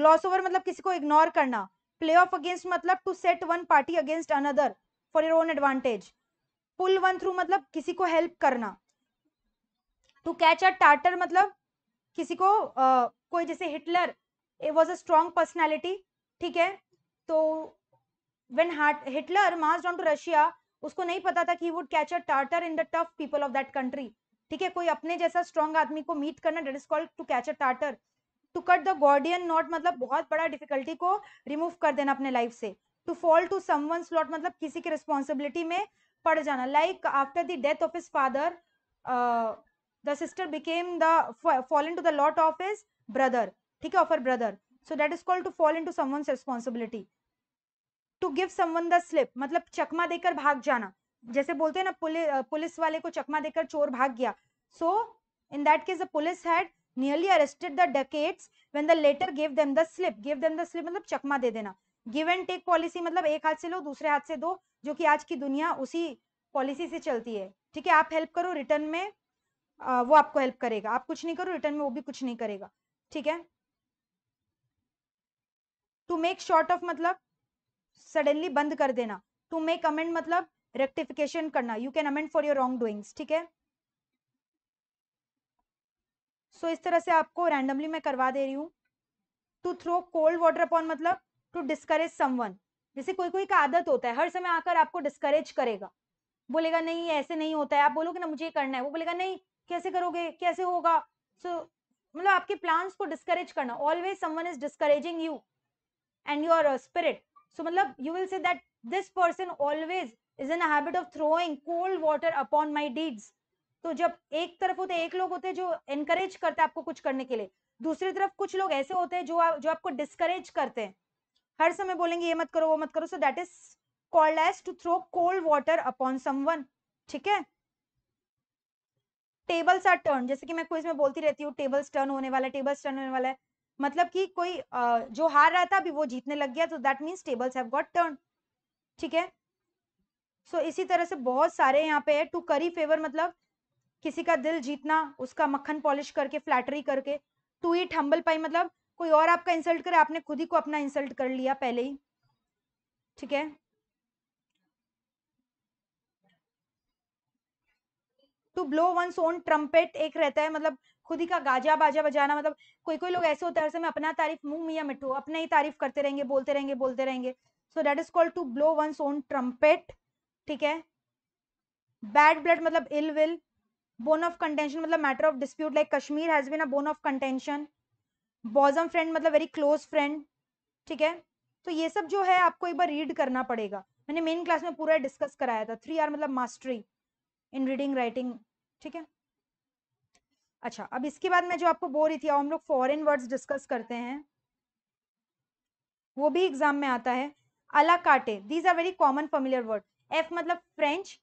ग्लॉस ओवर मतलब किसी को इग्नोर करना। प्ले ऑफ अगेंस्ट मतलब to set one party against another for your own advantage. Pull one through मतलब किसी को हेल्प करना। टू कैच अ टार्टर मतलब किसी को uh, कोई, जैसे Hitler it was a strong personality, ठीक है। तो when Hitler march down to Russia, उसको नहीं पता था कि he would catch a tartar in the tough people of that country, ठीक है। कोई अपने जैसा स्ट्रॉन्ग आदमी को मीट करना, that is called to catch a tartar. To cut the Gordian knot मतलब बहुत बड़ा डिफिकल्टी को रिमूव कर देना अपने लाइफ से। To fall to someone's lot मतलब किसी की रिस्पॉन्सिबिलिटी में पड़ जाना। Like after the death of his father the sister became the fallen to the lot of his brother, ठीक है, of her brother, so that is called to fall into someone's responsibility. To give someone the slip मतलब चकमा देकर भाग जाना, जैसे बोलते हैं ना पुलि, पुलिस वाले को चकमा देकर चोर भाग गया। So in that case the police had nearly arrested the dacoits when the latter give them the slip. Give them the slip मतलब चकमा दे देना। गिव एंड टेक पॉलिसी मतलब एक हाथ से लो दूसरे हाथ से दो, जो कि आज की दुनिया उसी पॉलिसी से चलती है, ठीक है। आप हेल्प करो रिटर्न में आ, वो आपको हेल्प करेगा, आप कुछ नहीं करो रिटर्न में वो भी कुछ नहीं करेगा, ठीक है। टू मेक शॉर्ट ऑफ मतलब सडनली बंद कर देना। टू मेक अमेंड मतलब रेक्टिफिकेशन करना, you can amend for your wrong doings, ठीक है। सो इस तरह से आपको रैंडमली मैं करवा दे रही हूँ। To throw cold water upon मतलब टू डिस्करेज समवन, जैसे कोई कोई का आदत होता है हर समय आकर आपको डिस्करेज करेगा, बोलेगा नहीं ऐसे नहीं होता है, आप बोलोगे ना मुझे ये करना है, वो बोलेगा नहीं कैसे करोगे कैसे होगा। सो मतलब आपके प्लान्स को डिस्करेज करना, always someone is discouraging you and your spirit. So मतलब you will say that this person always is in habit of throwing cold water upon my deeds. तो जब एक तरफ होते हैं एक लोग होते हैं जो एनकरेज करते हैं आपको कुछ करने के लिए, दूसरी तरफ कुछ लोग ऐसे होते हैं जो आप, जो आपको डिस्करेज करते हैं, हर समय बोलेंगे ये मत करो वो मत करो। So that is called as to throw cold water upon someone. ठीक है, टेबल्स आर टर्न, जैसे कि मैं क्विज में बोलती रहती हूँ टेबल्स टर्न होने वाला है, टेबल्स टर्न होने वाला है, मतलब कि कोई जो हार रहा था अभी वो जीतने लग गया, तो that means tables have got turn. ठीक है, सो इसी तरह से बहुत सारे यहाँ पे है। टू करी फेवर मतलब किसी का दिल जीतना, उसका मक्खन पॉलिश करके फ्लैटरी करके। टू ईट हम्बल पाई मतलब कोई और आपका इंसल्ट करे, आपने खुद ही को अपना इंसल्ट कर लिया पहले ही। ठीक है, to blow one's own trumpet एक रहता है, मतलब खुद ही का गाजा बाजा बजाना। मतलब कोई कोई लोग ऐसे होते हैं हर समय अपना तारीफ, मुंह मियां मिठू अपना ही तारीफ करते रहेंगे बोलते रहेंगे बोलते रहेंगे। So that is called to blow one's own trumpet. ठीक है, बैड ब्लड मतलब ill will. Bone of contention मतलब matter of dispute, like Kashmir has been a bone of contention. Bosom friend मतलब वेरी क्लोज फ्रेंड। ठीक है, तो ये सब जो है आपको एक बार रीड करना पड़ेगा, मैंने मेन क्लास में पूरा डिस्कस कराया था। थ्री आर मतलब मास्टरी इन रीडिंग राइटिंग। ठीक है, अच्छा अब इसके बाद मैं जो आपको बोल रही थी, हम लोग फॉरेन वर्ड्स डिस्कस करते हैं, वो भी एग्जाम में आता है। A la carte, these are very common familiar word. F मतलब फ्रेंच,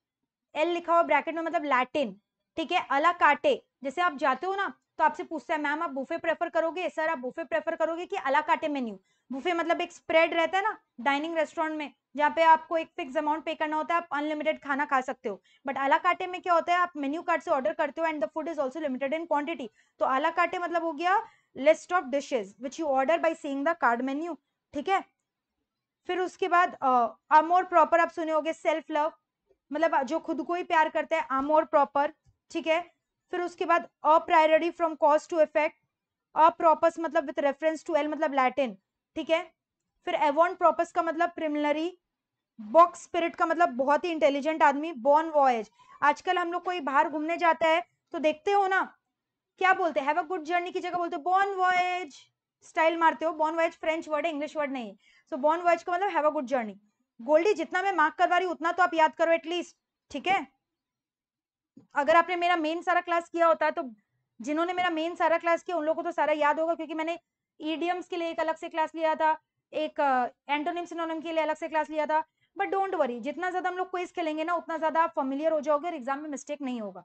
एल लिखा हुआ ब्रैकेट में मतलब लैटिन। ठीक है, अला काटे, जैसे आप जाते हो ना तो आपसे पूछता है मैम आप बुफे प्रेफर करोगे, सर आप बुफे प्रेफर करोगे कि अला काटे मेन्यू। बुफे मतलब एक स्प्रेड रहता है ना डाइनिंग रेस्टोरेंट में, जहाँ पे आपको एक फिक्स अमाउंट पे करना होता है, आप अनलिमिटेड खाना खा सकते हो। बट अला काटे में क्या होता है, आप मेन्यू कार्ड से ऑर्डर करते हो and the food is also limited in quantity. तो अला काटे मतलब हो गया list of dishes which you order by seeing the card menu. ठीक है, फिर उसके बाद अमोर प्रॉपर आप सुने होंगे, सेल्फ लव मतलब जो खुद को ही प्यार करता है अमोर प्रॉपर। ठीक है, फिर उसके बाद a priority from cause to effect, a propos मतलब विद रेफरेंस टू एल मतलब लैटिन। ठीक है, फिर एवॉन प्रॉपस का मतलब प्रिमिनरी, बॉक्स स्पिरिट का मतलब बहुत ही इंटेलिजेंट आदमी, बॉर्न वॉयज। आजकल हम लोग कोई बाहर घूमने जाता है तो देखते हो ना क्या बोलते हैं, हैव अ गुड जर्नी की जगह बोलते हो बॉर्न वॉयज, स्टाइल मारते हो। बॉर्न वॉयज फ्रेंच वर्ड है, इंग्लिश वर्ड नहीं है। सो बॉर्न वॉयज का मतलब have a good journey. Goldy जितना मैं मार्क करवा रही हूँ उतना तो आप याद करो एटलीस्ट। ठीक है, अगर आपने मेरा मेन सारा क्लास किया होता है तो जिन्होंने मेरा मेन सारा क्लास किया उन लोगों को तो सारा याद होगा, क्योंकि मैंने इडियम्स के लिए एक अलग से क्लास लिया था, एक एंटोनिम सिनोनिम के लिए अलग से क्लास लिया था। बट डोंट वरी, जितना ज्यादा हम लोग क्विज खेलेंगे ना उतना ज्यादा आप फेमिलियर हो जाओगे और एग्जाम में मिस्टेक नहीं होगा।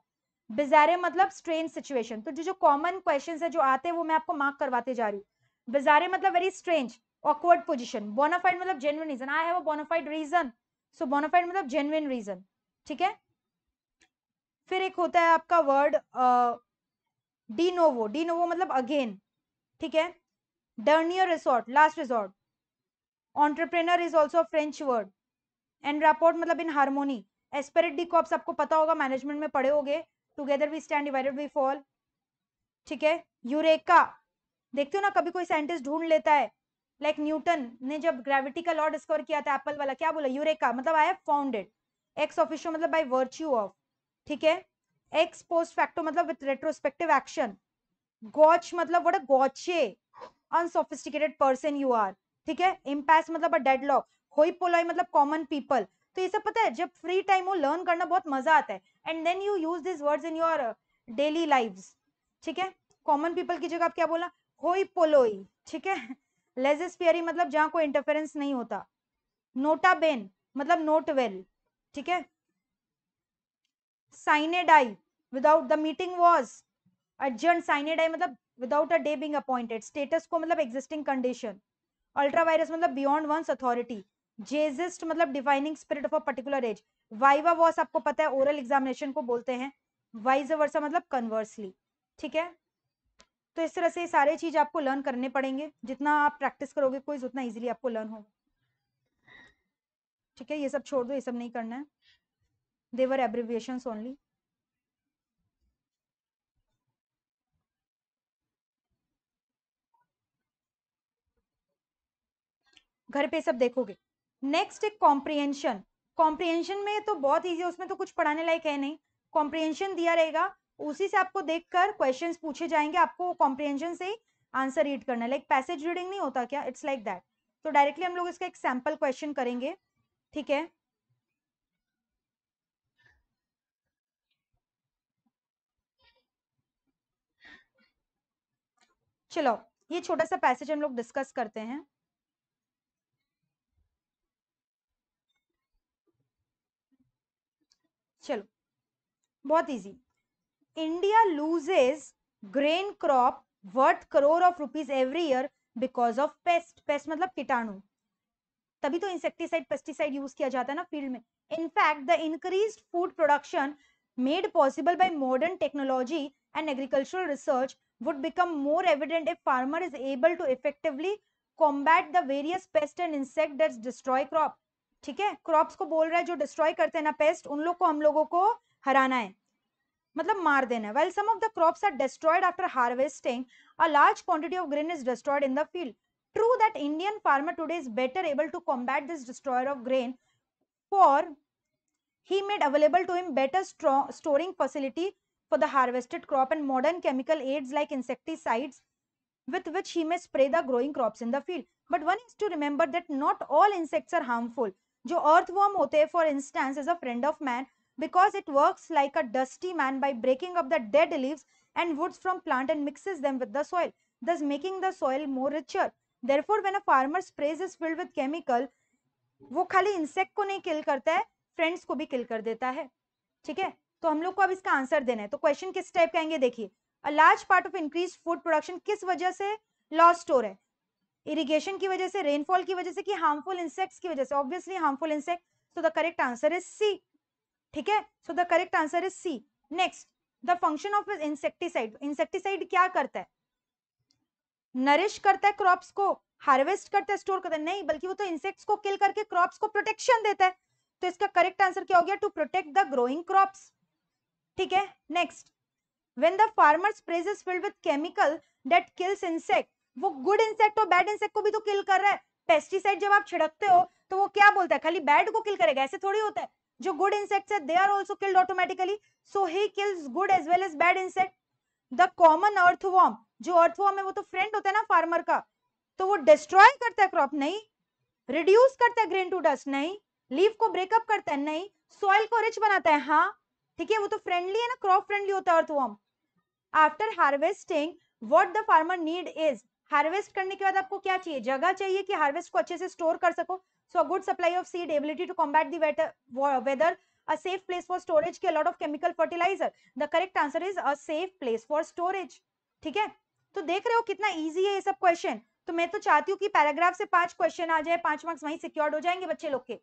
बिजारे मतलब स्ट्रेंज सिचुएशन, तो जो जो कॉमन क्वेश्चन है जो आते हैं वो मैं आपको मार्क करवाते जा रही हूँ। बिजारे मतलब very strange awkward position. Bona fide मतलब genuine reason, I have a bona fide reason. So bona fide मतलब जेन्युइन रीजन। ठीक है, फिर एक होता है आपका word de novo, de novo मतलब अगेन। ठीक है, dernier resort last resort. Entrepreneur is also French word, and rapport मतलब in harmony. Esprit de corps आपको पता होगा, मैनेजमेंट में पढ़े होंगे, together we stand divided we fall. ठीक है, यूरेका, देखते हो ना कभी कोई साइंटिस्ट ढूंढ लेता है, लाइक like न्यूटन ने जब ग्रेविटी का लॉ डिस्कवर किया था एप्पल वाला, क्या बोला, यूरेका मतलब I have found it. Ex officio मतलब बाय वर्च्यू ऑफ। ठीक है, एक्स पोस्ट फैक्टो मतलब विद रेट्रोस्पेक्टिव एक्शन। गॉच मतलब what a gauche unsophisticated person you are. ठीक है, इम्पैस मतलब अ डेडलॉक। होई पोलाई मतलब कॉमन पीपल। तो ये सब पता है, जब फ्री टाइम हो लर्न करना बहुत मजा आता है, and then you use this words in your daily lives. ठीक है, कॉमन पीपल की जगह आप क्या बोला, होई पोलोई। ठीक है, लेजिस्पियरी मतलब जहाँ कोई इंटरफेरेंस नहीं होता। नोटा बेन मतलब नोट वेल। ठीक है, sine die without the meeting was urgent. Sine die मतलब without a day being appointed. Status quo मतलब एग्जिस्टिंग कंडीशन। अल्ट्रावायरस मतलब बियॉन्ड वंस अथॉरिटी। जेजिस्ट मतलब defining spirit of a particular age. Viva voce आपको पता है oral examination को बोलते हैं। वाइजा वर्सा मतलब कन्वर्सली। ठीक है, तो इस तरह से सारे चीज आपको लर्न करने पड़ेंगे, जितना आप प्रैक्टिस करोगे क्विज उतना इजीली आपको लर्न होगा। ठीक है, ये सब छोड़ दो, ये सब नहीं करना है, they were abbreviations only. घर पे सब देखोगे। नेक्स्ट एक कॉम्प्रिहेंशन, कॉम्प्रिहेंशन में तो बहुत ईजी है, उसमें तो कुछ पढ़ाने लायक है नहीं। कॉम्प्रिहेंशन दिया रहेगा, उसी से आपको देखकर क्वेश्चंस पूछे जाएंगे, आपको कॉम्प्रिहेंशन से आंसर रीड करना है। लाइक पैसेज रीडिंग नहीं होता क्या, इट्स लाइक दैट। तो डायरेक्टली हम लोग इसका एक सैम्पल क्वेश्चन करेंगे, ठीक है। चलो ये छोटा सा पैसेज हम लोग डिस्कस करते हैं। चलो बहुत easy. India loses grain crop worth crore of rupees every year because of pest. Pest मतलब कीटाणु, तभी तो इंसेक्टिसाइड पेस्टिसाइड यूज किया जाता है ना फील्ड में। In fact the increased food production made possible by modern technology and agricultural research would become more evident if farmer is able to effectively combat the various pest and insect that destroy crop। ठीक है, crops को बोल रहा है जो destroy करते हैं ना pest, उन लोग को हम लोगों को हराना है, मतलब मार देना है। While some of the crops are destroyed after harvesting, a large quantity of grain is destroyed in the field. True that Indian farmer today is better able to combat this destroyer of grain, for he made available to him better storing facility for the harvested crop and modern chemical aids like insecticides with which he may spray the growing crops in the field. But one is to remember that not all insects are harmful. जो earthworm होते हैं for instance is a friend of man because it works like a dusty man by breaking up the dead leaves and woods from plant and mixes them with the soil, thus making the soil more richer. Therefore when a farmer sprays his field with chemical, वो खाली insect को नहीं kill करता है, friends को भी kill कर देता है, ठीक है। तो हम लोग को अब इसका आंसर देना है। तो क्वेश्चन किस टाइप का आएंगे, देखिए। A large part of increase food production किस वजह से लॉस स्टोर है? इरिगेशन की वजह से, रेनफॉल की वजह से, कि हार्मफुल इंसेक्ट्स की वजह से? Obviously harmful insect. So the correct answer is C, ठीक है। So the correct answer is C. Next, the function of insecticide. Insecticide क्या करता है? नरिश करता है क्रॉप्स को, हार्वेस्ट करता है, स्टोर करता है? नहीं, बल्कि वो तो इंसेक्ट्स को किल करके क्रॉप्स को प्रोटेक्शन देता है। तो इसका करेक्ट आंसर क्या हो गया? To protect the growing crops, ठीक है। Next, when the farmer sprays is filled with chemical that kills insect, वो गुड इंसेक्ट और बैड इंसेक्ट को भी तो किल कर रहा है। पेस्टिसाइड जब आप छिड़कते हो तो वो क्या बोलता है? खाली बैड को किल करेगा, ऐसे थोड़ी होता है। जो गुड इंसेक्ट्स है they are also killed automatically, so he kills good as well as bad insect. The common earthworm, जो अर्थवॉर्म है वो तो फ्रेंड होता है ना फार्मर का, तो वो डिस्ट्रॉय करता है क्रॉप? नहीं। रिड्यूस करता है ग्रेन टू डस्ट? नहीं। लीफ को ब्रेकअप करता है? नहीं। सॉइल को रिच बनाता है? हाँ, ठीक है, वो तो फ्रेंडली है ना, क्रॉप फ्रेंडली होता है earthworm. After harvesting what the farmer need is, harvest करने के बाद आपको क्या चाहिए? जगह चाहिए कि हार्वेस्ट को अच्छे से स्टोर कर सको। So a good supply of seed, ability to combat the weather, a safe place for storage, के lot of chemical fertiliser. The correct answer is a safe place for storage, ठीक है। तो देख रहे हो कितना ईजी है ये सब क्वेश्चन। तो मैं तो चाहती हूँ कि पैराग्राफ से पांच क्वेश्चन आ जाए, पांच मार्क्स वहीं सिक्योर्ड हो जाएंगे बच्चे लोग के।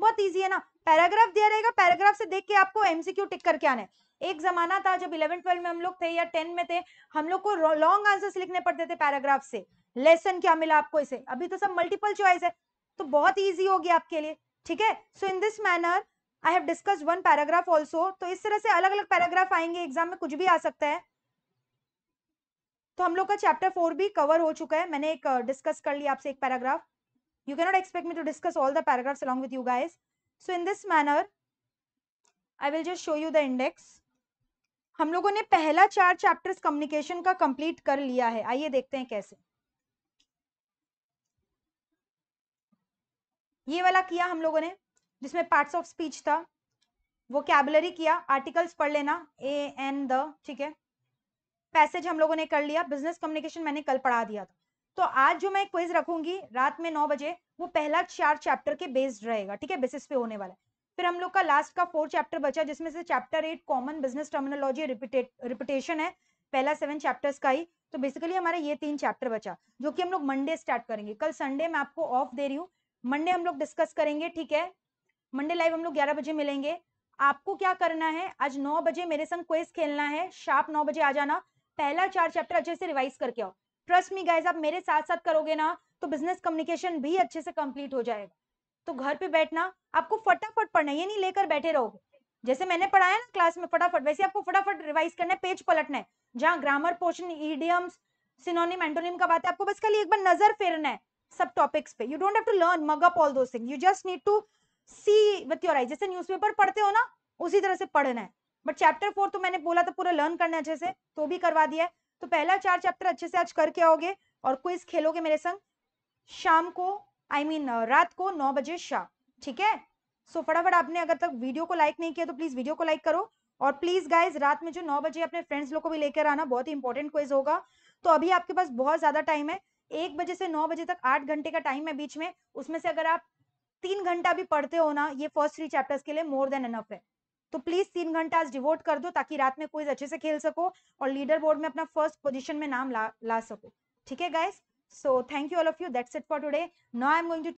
बहुत इजी है ना, पैराग्राफ दिया रहेगा, पैराग्राफ से देख के आपको एमसीक्यू टिक करके आना है। एक जमाना था जब इलेवन ट्वेल्व में हम लोग थे या टेन में थे, हम लोग को लॉन्ग आंसर्स लिखने पड़ते थे पैराग्राफ से। लेसन क्या मिला आपको इसे? अभी तो सब मल्टीपल चॉइस है, तो बहुत इजी होगी आपके लिए, ठीक है। So in this manner I have discussed one paragraph also. तो इस तरह से अलग अलग पैराग्राफ आएंगे, एग्जाम में कुछ भी आ सकता है। तो हम लोग का चैप्टर फोर भी कवर हो चुका है, मैंने एक डिस्कस कर लिया आपसे एक paragraph. You cannot expect me to discuss all the paragraphs along with you guys. So in this manner, I will just show you the index. हम लोगों ने पहला चार chapters communication का complete कर लिया है। आइए देखते हैं कैसे। ये वाला किया हम लोगों ने, जिसमें parts of speech था, vocabulary किया, articles पढ़ लेना, a and the, ठीक है। Passage हम लोगों ने कर लिया, business communication मैंने कल पढ़ा दिया था। तो आज जो मैं क्विज रखूंगी रात में नौ बजे, वो पहला चार चैप्टर के बेस्ड रहेगा, ठीक है, बेसिस पे होने वाला है। फिर हम लोग का लास्ट का फोर चैप्टर बचा, जिसमें से chapter eight common business terminology repetition है, पहला सेवन चैप्टर्स का ही। तो बेसिकली हमारे ये तीन चैप्टर बचा, जो कि हम लोग मंडे स्टार्ट करेंगे। कल संडे मैं आपको ऑफ दे रही हूँ, मंडे हम लोग डिस्कस करेंगे, ठीक है। मंडे लाइव हम लोग ग्यारह बजे मिलेंगे। आपको क्या करना है, आज नौ बजे मेरे संग क्विज खेलना है, शार्प नौ बजे आ जाना। पहला चार चैप्टर अच्छे से रिवाइज करके आओ। ट्रस्ट मी गाइस, आप मेरे साथ साथ करोगे ना तो बिजनेस कम्युनिकेशन भी अच्छे से कंप्लीट हो जाएगा। तो घर पे बैठना, आपको फटाफट पढ़ना, ये नहीं लेकर बैठे रहोगे। जैसे मैंने पढ़ाया ना क्लास में फटाफट, वैसे आपको फटाफट रिवाइज करना है, पेज पलटना है। जहाँ grammar portion, idioms, synonym, antonym का बात है, आपको बस खाली एक बार नजर फेरना है सब टॉपिक्स पे। You don't have to learn mug up all those things, you just need to see with your eye, जैसे न्यूज़पेपर पढ़ते हो ना उसी तरह से पढ़ना है। बट चैप्टर फोर तो मैंने बोला था पूरा लर्न करना है अच्छे से, तो भी करवा दिया है। तो पहला चार चैप्टर अच्छे से आज करके आओगे और क्विज खेलोगे मेरे संग शाम को, आई मीन रात को नौ बजे शाम, ठीक है। सो फटाफट आपने अगर तक वीडियो को लाइक नहीं किया तो प्लीज वीडियो को लाइक करो, और प्लीज गाइज रात में जो नौ बजे अपने फ्रेंड्स लोग को भी लेकर आना, बहुत ही इंपॉर्टेंट क्विज होगा। तो अभी आपके पास बहुत ज्यादा टाइम है, एक बजे से नौ बजे तक आठ घंटे का टाइम है बीच में, उसमें से अगर आप तीन घंटा भी पढ़ते हो ना ये फर्स्ट थ्री चैप्टर्स के लिए मोर देन एनफ है। तो प्लीज तीन घंटा आज डिवोट कर दो ताकि रात में क्विज अच्छे से खेल सको और लीडर बोर्ड में अपना फर्स्ट पोजीशन में नाम ला ला सको, ठीक है guys. So thank you all of you, that's it for today. Now I am going to